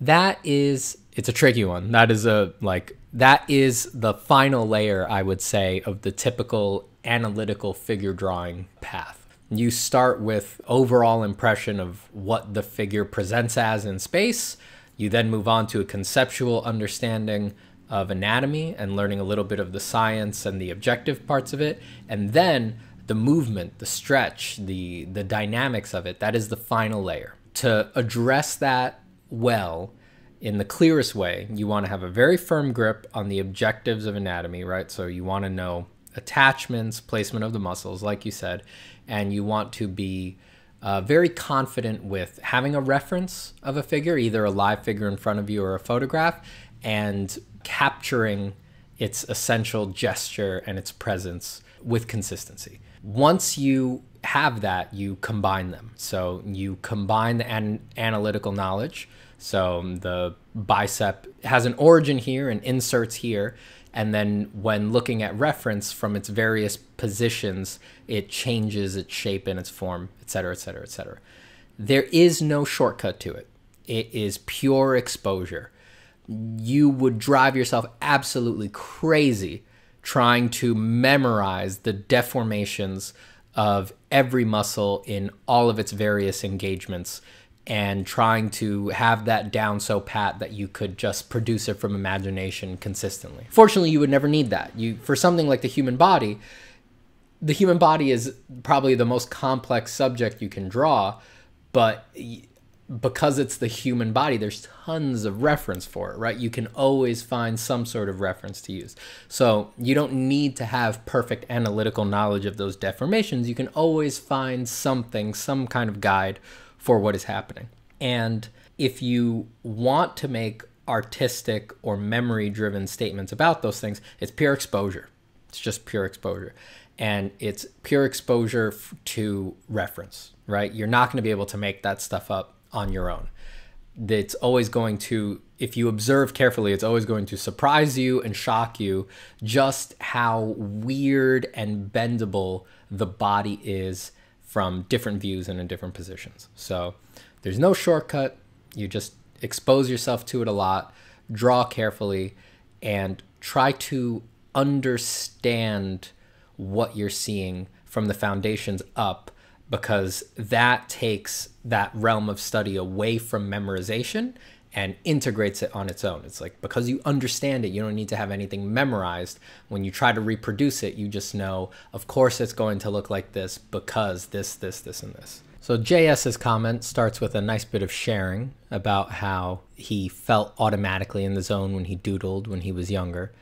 That is, it's a tricky one. That is a, like, that is the final layer, I would say, of the typical analytical figure drawing path. You start with overall impression of what the figure presents as in space. You then move on to a conceptual understanding of anatomy and learning a little bit of the science and the objective parts of it. And then the movement, the stretch, the, the dynamics of it, that is the final layer. To address that well in the clearest way, you want to have a very firm grip on the objectives of anatomy, right? So you want to know attachments, placement of the muscles, like you said, and you want to be uh, very confident with having a reference of a figure, either a live figure in front of you or a photograph, and capturing its essential gesture and its presence with consistency. Once you have that, you combine them. So you combine the an analytical knowledge. So the bicep has an origin here and inserts here. And then when looking at reference from its various positions, it changes its shape and its form, et cetera, et cetera, et cetera. There is no shortcut to it. It is pure exposure. You would drive yourself absolutely crazy trying to memorize the deformations of every muscle in all of its various engagements and trying to have that down so pat that you could just produce it from imagination consistently. Fortunately, you would never need that. You, for something like the human body, the human body is probably the most complex subject you can draw, but because it's the human body, there's tons of reference for it, right? You can always find some sort of reference to use. So you don't need to have perfect analytical knowledge of those deformations. You can always find something, some kind of guide for what is happening. And if you want to make artistic or memory-driven statements about those things, it's pure exposure. It's just pure exposure. And it's pure exposure to reference, right? You're not going to be able to make that stuff up on your own. It's always going to, if you observe carefully, it's always going to surprise you and shock you just how weird and bendable the body is from different views and in different positions. So there's no shortcut. You just expose yourself to it a lot, draw carefully, and try to understand what you're seeing from the foundations up, because that takes that realm of study away from memorization and integrates it on its own. It's like, because you understand it, you don't need to have anything memorized. When you try to reproduce it, you just know, of course it's going to look like this because this, this, this, and this. So J S's comment starts with a nice bit of sharing about how he felt automatically in the zone when he doodled when he was younger.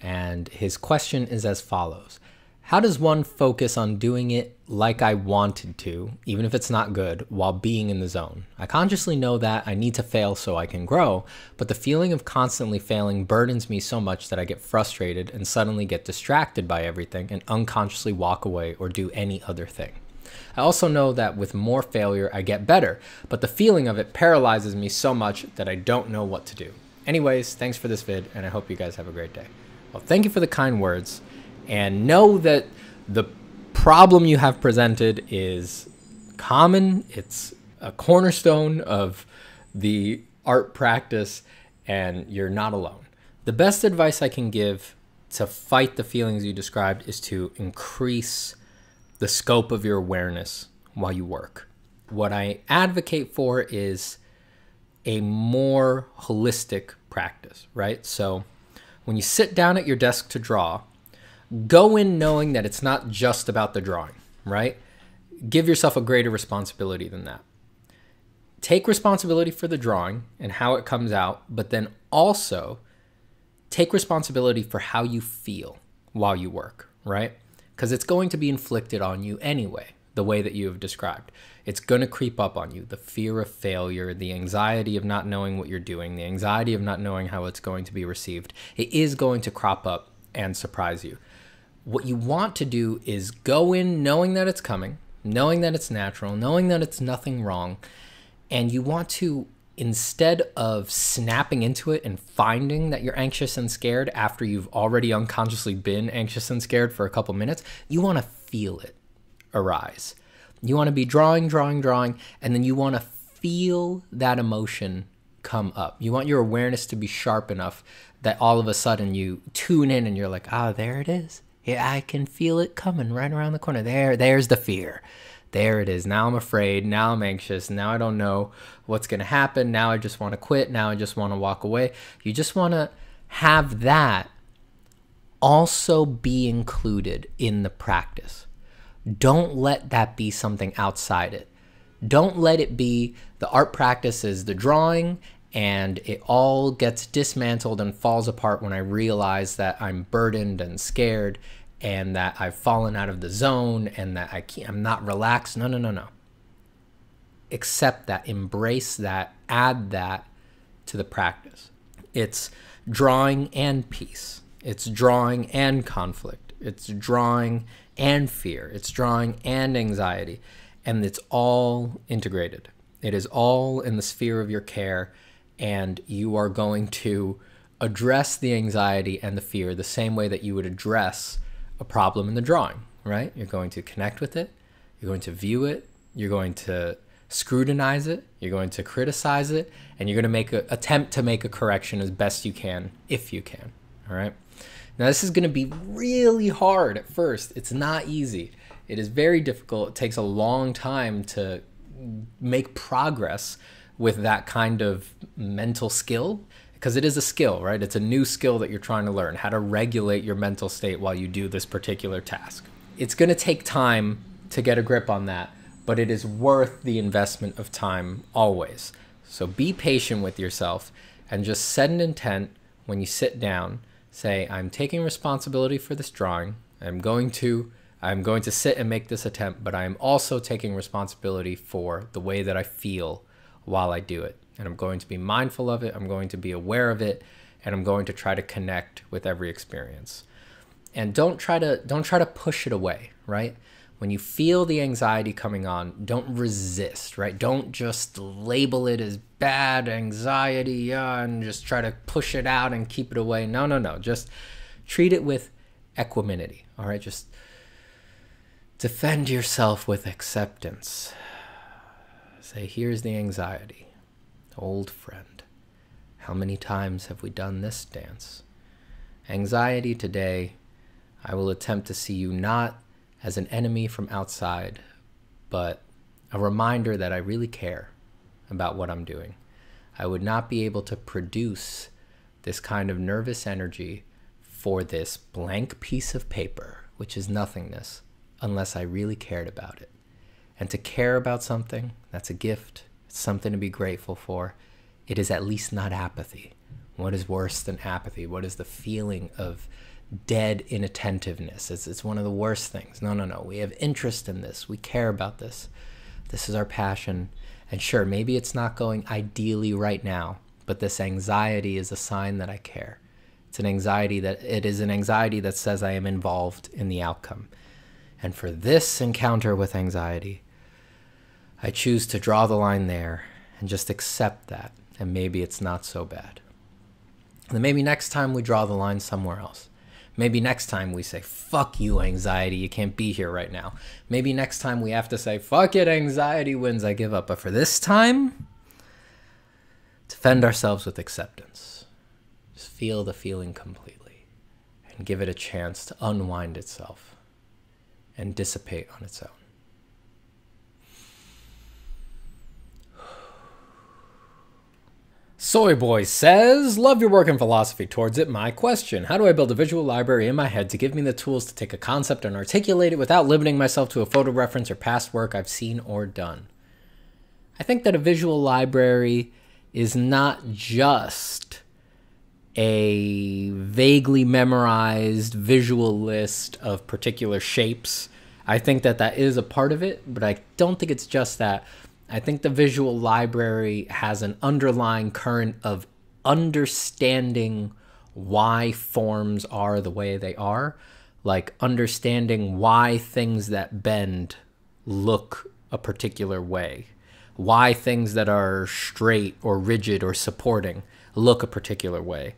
And his question is as follows. How does one focus on doing it like I wanted to, even if it's not good, while being in the zone? I consciously know that I need to fail so I can grow, but the feeling of constantly failing burdens me so much that I get frustrated and suddenly get distracted by everything and unconsciously walk away or do any other thing. I also know that with more failure, I get better, but the feeling of it paralyzes me so much that I don't know what to do. Anyways, thanks for this vid, and I hope you guys have a great day. Well, thank you for the kind words, and know that the problem you have presented is common. It's a cornerstone of the art practice, and you're not alone. The best advice I can give to fight the feelings you described is to increase the scope of your awareness while you work. What I advocate for is a more holistic practice, right? So when you sit down at your desk to draw, go in knowing that it's not just about the drawing, right? Give yourself a greater responsibility than that. Take responsibility for the drawing and how it comes out, but then also take responsibility for how you feel while you work, right? Because it's going to be inflicted on you anyway, the way that you have described. It's going to creep up on you, the fear of failure, the anxiety of not knowing what you're doing, the anxiety of not knowing how it's going to be received. It is going to crop up and surprise you. What you want to do is go in knowing that it's coming, knowing that it's natural, knowing that it's nothing wrong, and you want to, instead of snapping into it and finding that you're anxious and scared after you've already unconsciously been anxious and scared for a couple minutes, you want to feel it arise. You want to be drawing, drawing, drawing, and then you want to feel that emotion come up. You want your awareness to be sharp enough that all of a sudden you tune in and you're like, ah, oh, there it is. Yeah, I can feel it coming right around the corner. There, there's the fear. There it is. Now I'm afraid. Now I'm anxious. Now I don't know what's going to happen. Now I just want to quit. Now I just want to walk away. You just want to have that also be included in the practice. Don't let that be something outside it. Don't let it be the art practice is the drawing and it all gets dismantled and falls apart when I realize that I'm burdened and scared and that I've fallen out of the zone and that I can't, I'm not relaxed. No, no, no, no. Accept that, embrace that, add that to the practice. It's drawing and peace. It's drawing and conflict. It's drawing and fear. It's drawing and anxiety. And it's all integrated. It is all in the sphere of your care, and you are going to address the anxiety and the fear the same way that you would address a problem in the drawing, right? You're going to connect with it. You're going to view it. You're going to scrutinize it. You're going to criticize it. And you're going to make an attempt to make a correction as best you can, if you can, all right? Now, this is going to be really hard at first. It's not easy. It is very difficult. It takes a long time to make progress with that kind of mental skill, because it is a skill, right? It's a new skill that you're trying to learn, how to regulate your mental state while you do this particular task. It's going to take time to get a grip on that, but it is worth the investment of time always. So be patient with yourself and just set an intent when you sit down. Say, I'm taking responsibility for this drawing. I'm going to I'm going to sit and make this attempt, but I am also taking responsibility for the way that I feel while I do it. And I'm going to be mindful of it, I'm going to be aware of it, and I'm going to try to connect with every experience. And don't try to, don't try to push it away, right? When you feel the anxiety coming on, don't resist, right? Don't just label it as bad anxiety, yeah, and just try to push it out and keep it away. No, no, no, just treat it with equanimity, all right? Just defend yourself with acceptance. Say, here's the anxiety. Old friend, how many times have we done this dance? Anxiety, today, I will attempt to see you not as an enemy from outside, but a reminder that I really care about what I'm doing. I would not be able to produce this kind of nervous energy for this blank piece of paper, which is nothingness, unless I really cared about it. And to care about something, that's a gift. It's something to be grateful for. It is at least not apathy. What is worse than apathy? What is the feeling of dead inattentiveness? It's, it's one of the worst things. No, no, no. We have interest in this. We care about this. This is our passion. And sure, maybe it's not going ideally right now, but this anxiety is a sign that I care. It's an anxiety that, it is an anxiety that says I am involved in the outcome. And for this encounter with anxiety, I choose to draw the line there and just accept that. And maybe it's not so bad. And maybe next time we draw the line somewhere else. Maybe next time we say, fuck you, anxiety, you can't be here right now. Maybe next time we have to say, fuck it, anxiety wins, I give up. But for this time, defend ourselves with acceptance. Just feel the feeling completely. and give it a chance to unwind itself and dissipate on its own. Soy Boy says, love your work and philosophy towards it. My question, how do I build a visual library in my head to give me the tools to take a concept and articulate it without limiting myself to a photo reference or past work I've seen or done? I think that a visual library is not just a vaguely memorized visual list of particular shapes. I think that that is a part of it, but I don't think it's just that. I think the visual library has an underlying current of understanding why forms are the way they are, like understanding why things that bend look a particular way, why things that are straight or rigid or supporting look a particular way.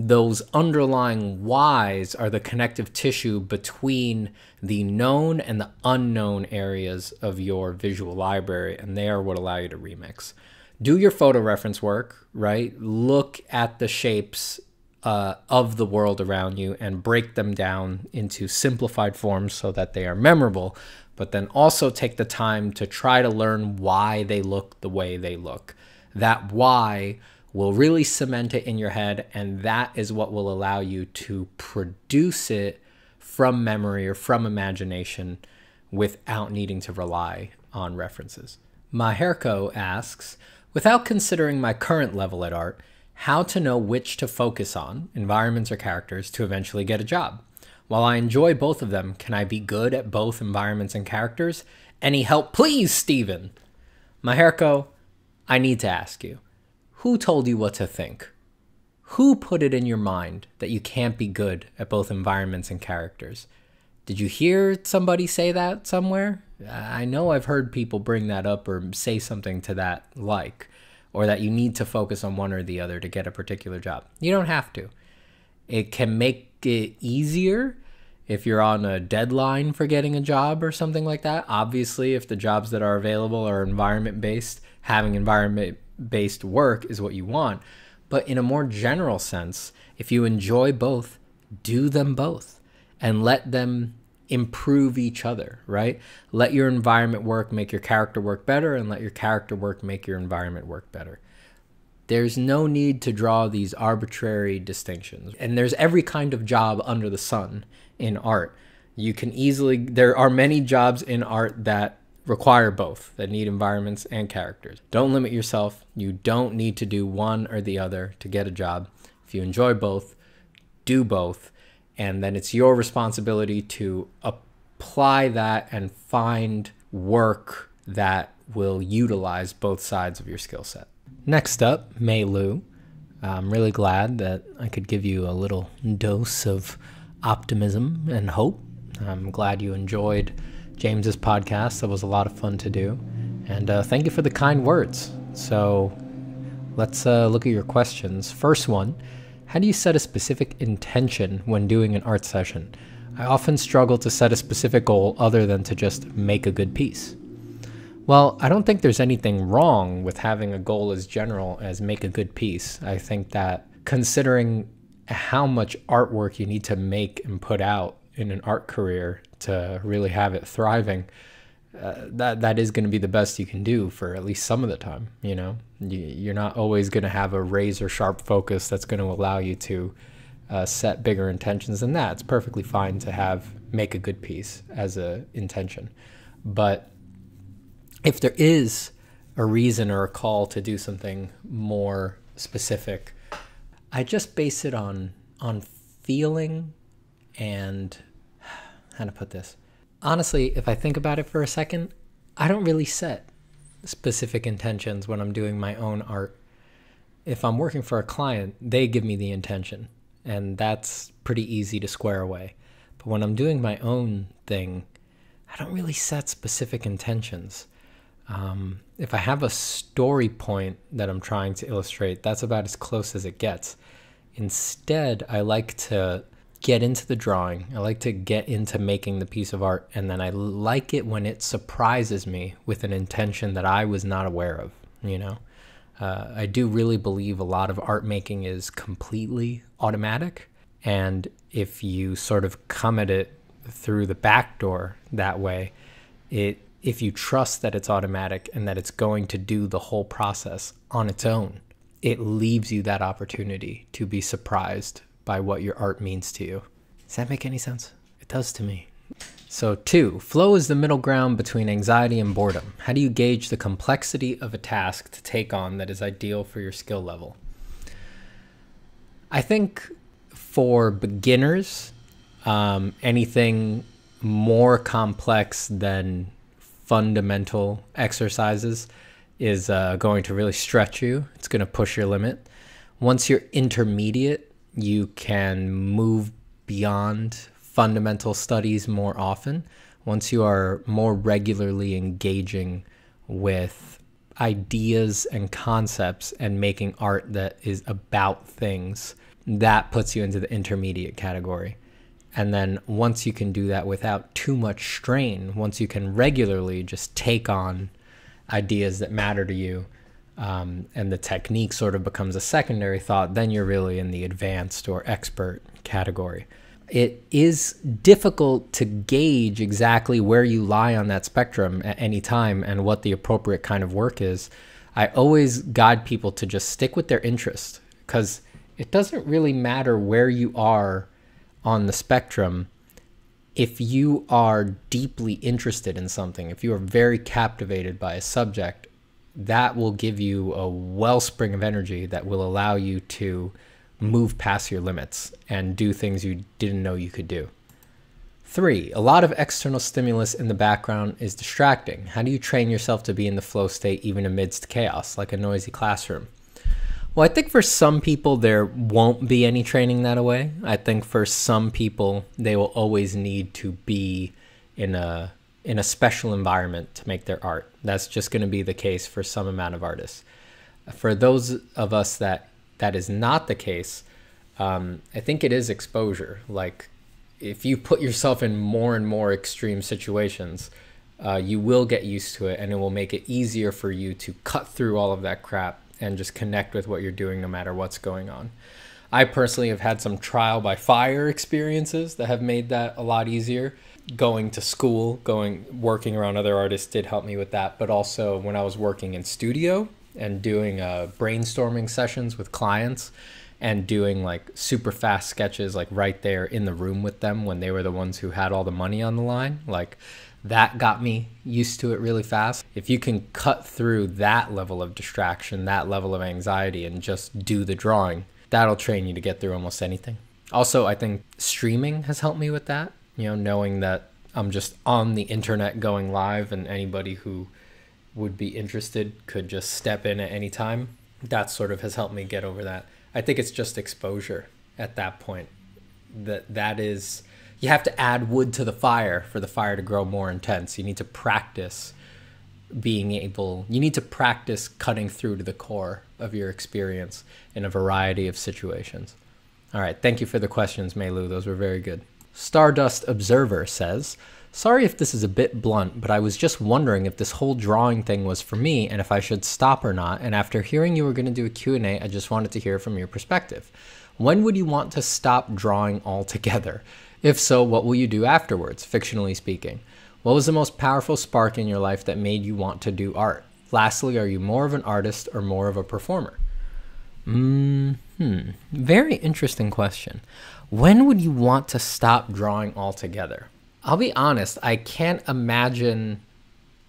Those underlying whys are the connective tissue between the known and the unknown areas of your visual library, and they are what allow you to remix. Do your photo reference work, right? Look at the shapes uh, of the world around you and break them down into simplified forms so that they are memorable, but then also take the time to try to learn why they look the way they look. That why will really cement it in your head, and that is what will allow you to produce it from memory or from imagination without needing to rely on references. Maherco asks, without considering my current level at art, how to know which to focus on, environments or characters, to eventually get a job? While I enjoy both of them, can I be good at both environments and characters? Any help, please, Steven? Maherco, I need to ask you. Who told you what to think? Who put it in your mind that you can't be good at both environments and characters? Did you hear somebody say that somewhere? I know I've heard people bring that up or say something to that like, or that you need to focus on one or the other to get a particular job. You don't have to. It can make it easier if you're on a deadline for getting a job or something like that. Obviously, if the jobs that are available are environment-based, having environment based work is what you want. But in a more general sense, if you enjoy both, do them both and let them improve each other, right? Let your environment work make your character work better, and let your character work make your environment work better. There's no need to draw these arbitrary distinctions. And there's every kind of job under the sun in art. You can easily, there are many jobs in art that require both, that need environments and characters. Don't limit yourself. You don't need to do one or the other to get a job. If you enjoy both, do both. And then it's your responsibility to apply that and find work that will utilize both sides of your skill set. Next up, Mei Lu. I'm really glad that I could give you a little dose of optimism and hope. I'm glad you enjoyed James's podcast. That was a lot of fun to do, and uh, thank you for the kind words. So let's uh, look at your questions. First one, how do you set a specific intention when doing an art session? I often struggle to set a specific goal other than to just make a good piece. Well, I don't think there's anything wrong with having a goal as general as make a good piece. I think that considering how much artwork you need to make and put out in an art career to really have it thriving, uh, that that is going to be the best you can do for at least some of the time. You know, you, you're not always going to have a razor sharp focus that's going to allow you to uh, set bigger intentions than that. It's perfectly fine to have make a good piece as a intention, but if there is a reason or a call to do something more specific, I just base it on on feeling and. How to put this. Honestly, if I think about it for a second, I don't really set specific intentions when I'm doing my own art. If I'm working for a client, they give me the intention, and that's pretty easy to square away. But when I'm doing my own thing, I don't really set specific intentions. Um, if I have a story point that I'm trying to illustrate, that's about as close as it gets. Instead, I like to get into the drawing. I like to get into making the piece of art, and then I like it when it surprises me with an intention that I was not aware of, you know? Uh, I do really believe a lot of art making is completely automatic, And if you sort of come at it through the back door that way, it if you trust that it's automatic and that it's going to do the whole process on its own, it leaves you that opportunity to be surprised by what your art means to you. Does that make any sense? It does to me. So two, flow is the middle ground between anxiety and boredom. How do you gauge the complexity of a task to take on that is ideal for your skill level? I think for beginners, um, anything more complex than fundamental exercises is uh, going to really stretch you. It's going to push your limit. Once you're intermediate, you can move beyond fundamental studies more often. Once you are more regularly engaging with ideas and concepts and making art that is about things, that puts you into the intermediate category. And then once you can do that without too much strain, once you can regularly just take on ideas that matter to you, um, and the technique sort of becomes a secondary thought, then you're really in the advanced or expert category. It is difficult to gauge exactly where you lie on that spectrum at any time and what the appropriate kind of work is. I always guide people to just stick with their interest, because it doesn't really matter where you are on the spectrum. If you are deeply interested in something, if you are very captivated by a subject, that will give you a wellspring of energy that will allow you to move past your limits and do things you didn't know you could do. Three, a lot of external stimulus in the background is distracting. How do you train yourself to be in the flow state even amidst chaos, like a noisy classroom? Well, I think for some people there won't be any training that way. I think for some people they will always need to be in a in a special environment to make their art. That's just going to be the case for some amount of artists. For those of us that that is not the case, um, I think it is exposure. Like, if you put yourself in more and more extreme situations, uh, you will get used to it, and it will make it easier for you to cut through all of that crap and just connect with what you're doing no matter what's going on. I personally have had some trial by fire experiences that have made that a lot easier. Going to school, going working around other artists did help me with that, but also when I was working in studio, and doing uh, brainstorming sessions with clients and doing like super fast sketches, like right there in the room with them when they were the ones who had all the money on the line. Like, that got me used to it really fast. If you can cut through that level of distraction, that level of anxiety, and just do the drawing, that'll train you to get through almost anything. Also, I think streaming has helped me with that. You know, knowing that I'm just on the internet going live, and anybody who would be interested could just step in at any time. That sort of has helped me get over that. I think it's just exposure at that point. That that is, you have to add wood to the fire for the fire to grow more intense. You need to practice being able, you need to practice cutting through to the core of your experience in a variety of situations. All right, thank you for the questions, Mei Lu. Those were very good. Stardust Observer says, sorry if this is a bit blunt, but I was just wondering if this whole drawing thing was for me and if I should stop or not, and after hearing you were going to do a Q and A, I just wanted to hear from your perspective. When would you want to stop drawing altogether? If so, what will you do afterwards, fictionally speaking? What was the most powerful spark in your life that made you want to do art? Lastly, are you more of an artist or more of a performer? Mm-hmm. Very interesting question. When would you want to stop drawing altogether? I'll be honest, I can't imagine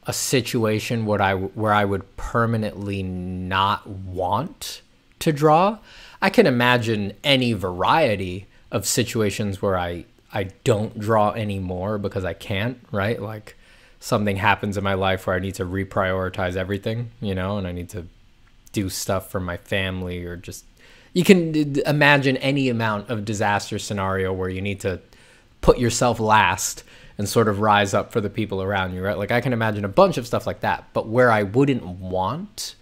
a situation where I, where I would permanently not want to draw. I can imagine any variety of situations where I, I don't draw anymore because I can't, right? Like, something happens in my life where I need to reprioritize everything, you know, and I need to do stuff for my family, or just, you can imagine any amount of disaster scenario where you need to put yourself last and sort of rise up for the people around you, right? Like, I can imagine a bunch of stuff like that, but where I wouldn't want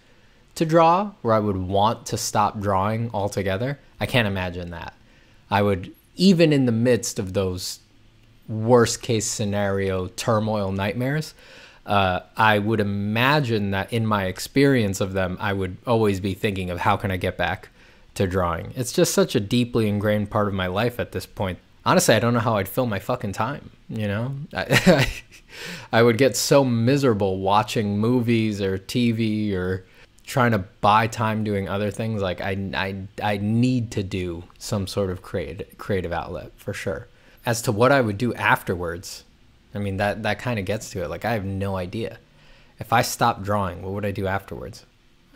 to draw, where I would want to stop drawing altogether, I can't imagine that. I would, even in the midst of those worst case scenario turmoil nightmares, uh, I would imagine that in my experience of them, I would always be thinking of how can I get back to drawing. It's just such a deeply ingrained part of my life at this point. Honestly, I don't know how I'd fill my fucking time, you know? I, I, I would get so miserable watching movies or T V or trying to buy time doing other things. Like I, I, I need to do some sort of creative, creative outlet for sure. As to what I would do afterwards, I mean, that, that kind of gets to it. Like I have no idea. If I stopped drawing, what would I do afterwards?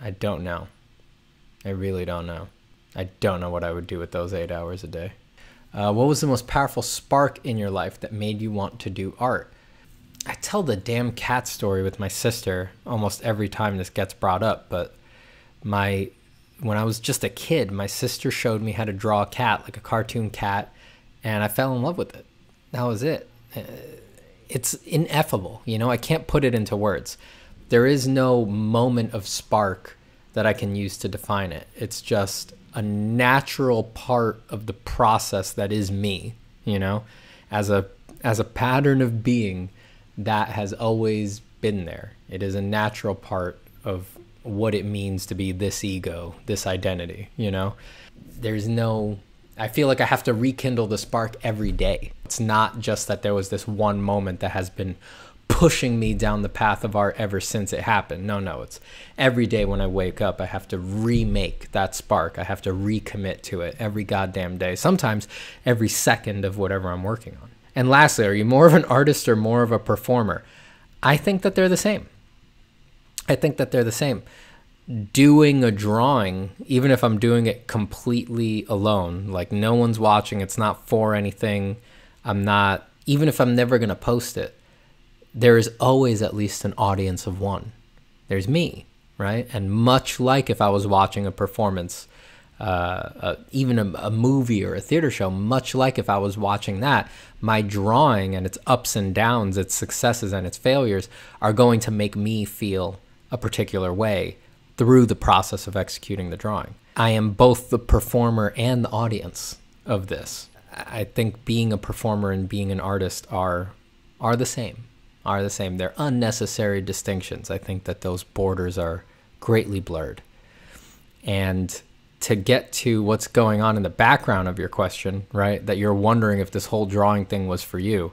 I don't know. I really don't know. I don't know what I would do with those eight hours a day. Uh, what was the most powerful spark in your life that made you want to do art? I tell the damn cat story with my sister almost every time this gets brought up, but my when I was just a kid, my sister showed me how to draw a cat, like a cartoon cat, and I fell in love with it. That was it. It's ineffable, you know? I can't put it into words. There is no moment of spark that I can use to define it. It's just a natural part of the process that is me, you know, as a as a pattern of being that has always been there. It is a natural part of what it means to be this ego, this identity, you know. There's no, I feel like I have to rekindle the spark every day. It's not just that there was this one moment that has been pushing me down the path of art ever since it happened. No, no, it's every day when I wake up, I have to remake that spark. I have to recommit to it every goddamn day, sometimes every second of whatever I'm working on. And lastly, are you more of an artist or more of a performer? I think that they're the same. I think that they're the same. Doing a drawing, even if I'm doing it completely alone, like no one's watching, it's not for anything, I'm not, even if I'm never gonna post it, there is always at least an audience of one. There's me, right? And much like if I was watching a performance, uh, uh, even a, a movie or a theater show, much like if I was watching that, my drawing and its ups and downs, its successes and its failures are going to make me feel a particular way through the process of executing the drawing. I am both the performer and the audience of this. I think being a performer and being an artist are, are the same. are the same. They're unnecessary distinctions. I think that those borders are greatly blurred. And to get to what's going on in the background of your question, right, that you're wondering if this whole drawing thing was for you,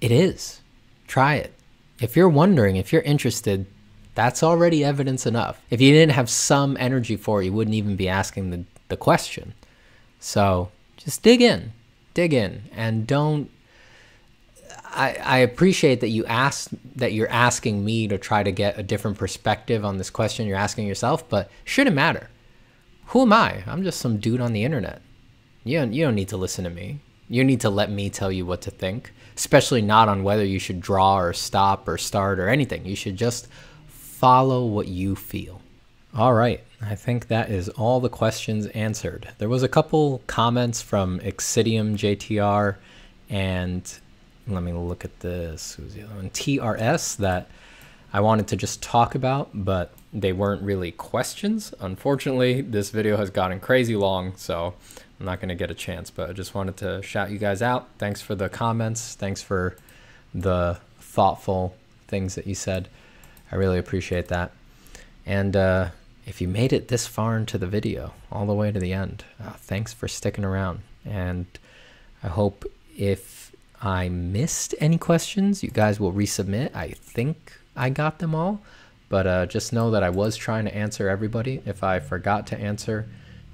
it is. Try it. If you're wondering, if you're interested, that's already evidence enough. If you didn't have some energy for it, you wouldn't even be asking the, the question. So just dig in, dig in, and don't I, I appreciate that you asked, that you're asking me to try to get a different perspective on this question you're asking yourself, but shouldn't matter. Who am I? I'm just some dude on the internet. You don't, you don't need to listen to me. You need to let me tell you what to think, especially not on whether you should draw or stop or start or anything. You should just follow what you feel. All right. I think that is all the questions answered. There was a couple comments from Exidium J T R and... let me look at this, who's the other one? T R S that I wanted to just talk about, but they weren't really questions. Unfortunately, this video has gotten crazy long, so I'm not gonna get a chance, but I just wanted to shout you guys out. Thanks for the comments. Thanks for the thoughtful things that you said. I really appreciate that. And uh, if you made it this far into the video, all the way to the end, uh, thanks for sticking around. And I hope if I missed any questions, you guys will resubmit. I think I got them all, but uh, just know that I was trying to answer everybody. If I forgot to answer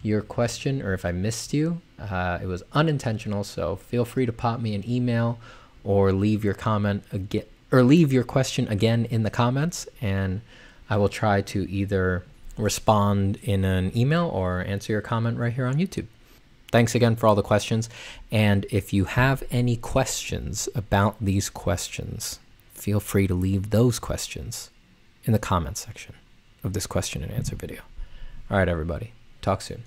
your question or if I missed you, uh, it was unintentional, so feel free to pop me an email or leave your comment again, or leave your question again in the comments, and I will try to either respond in an email or answer your comment right here on YouTube. Thanks again for all the questions. And if you have any questions about these questions, feel free to leave those questions in the comments section of this question and answer video. All right, everybody. Talk soon.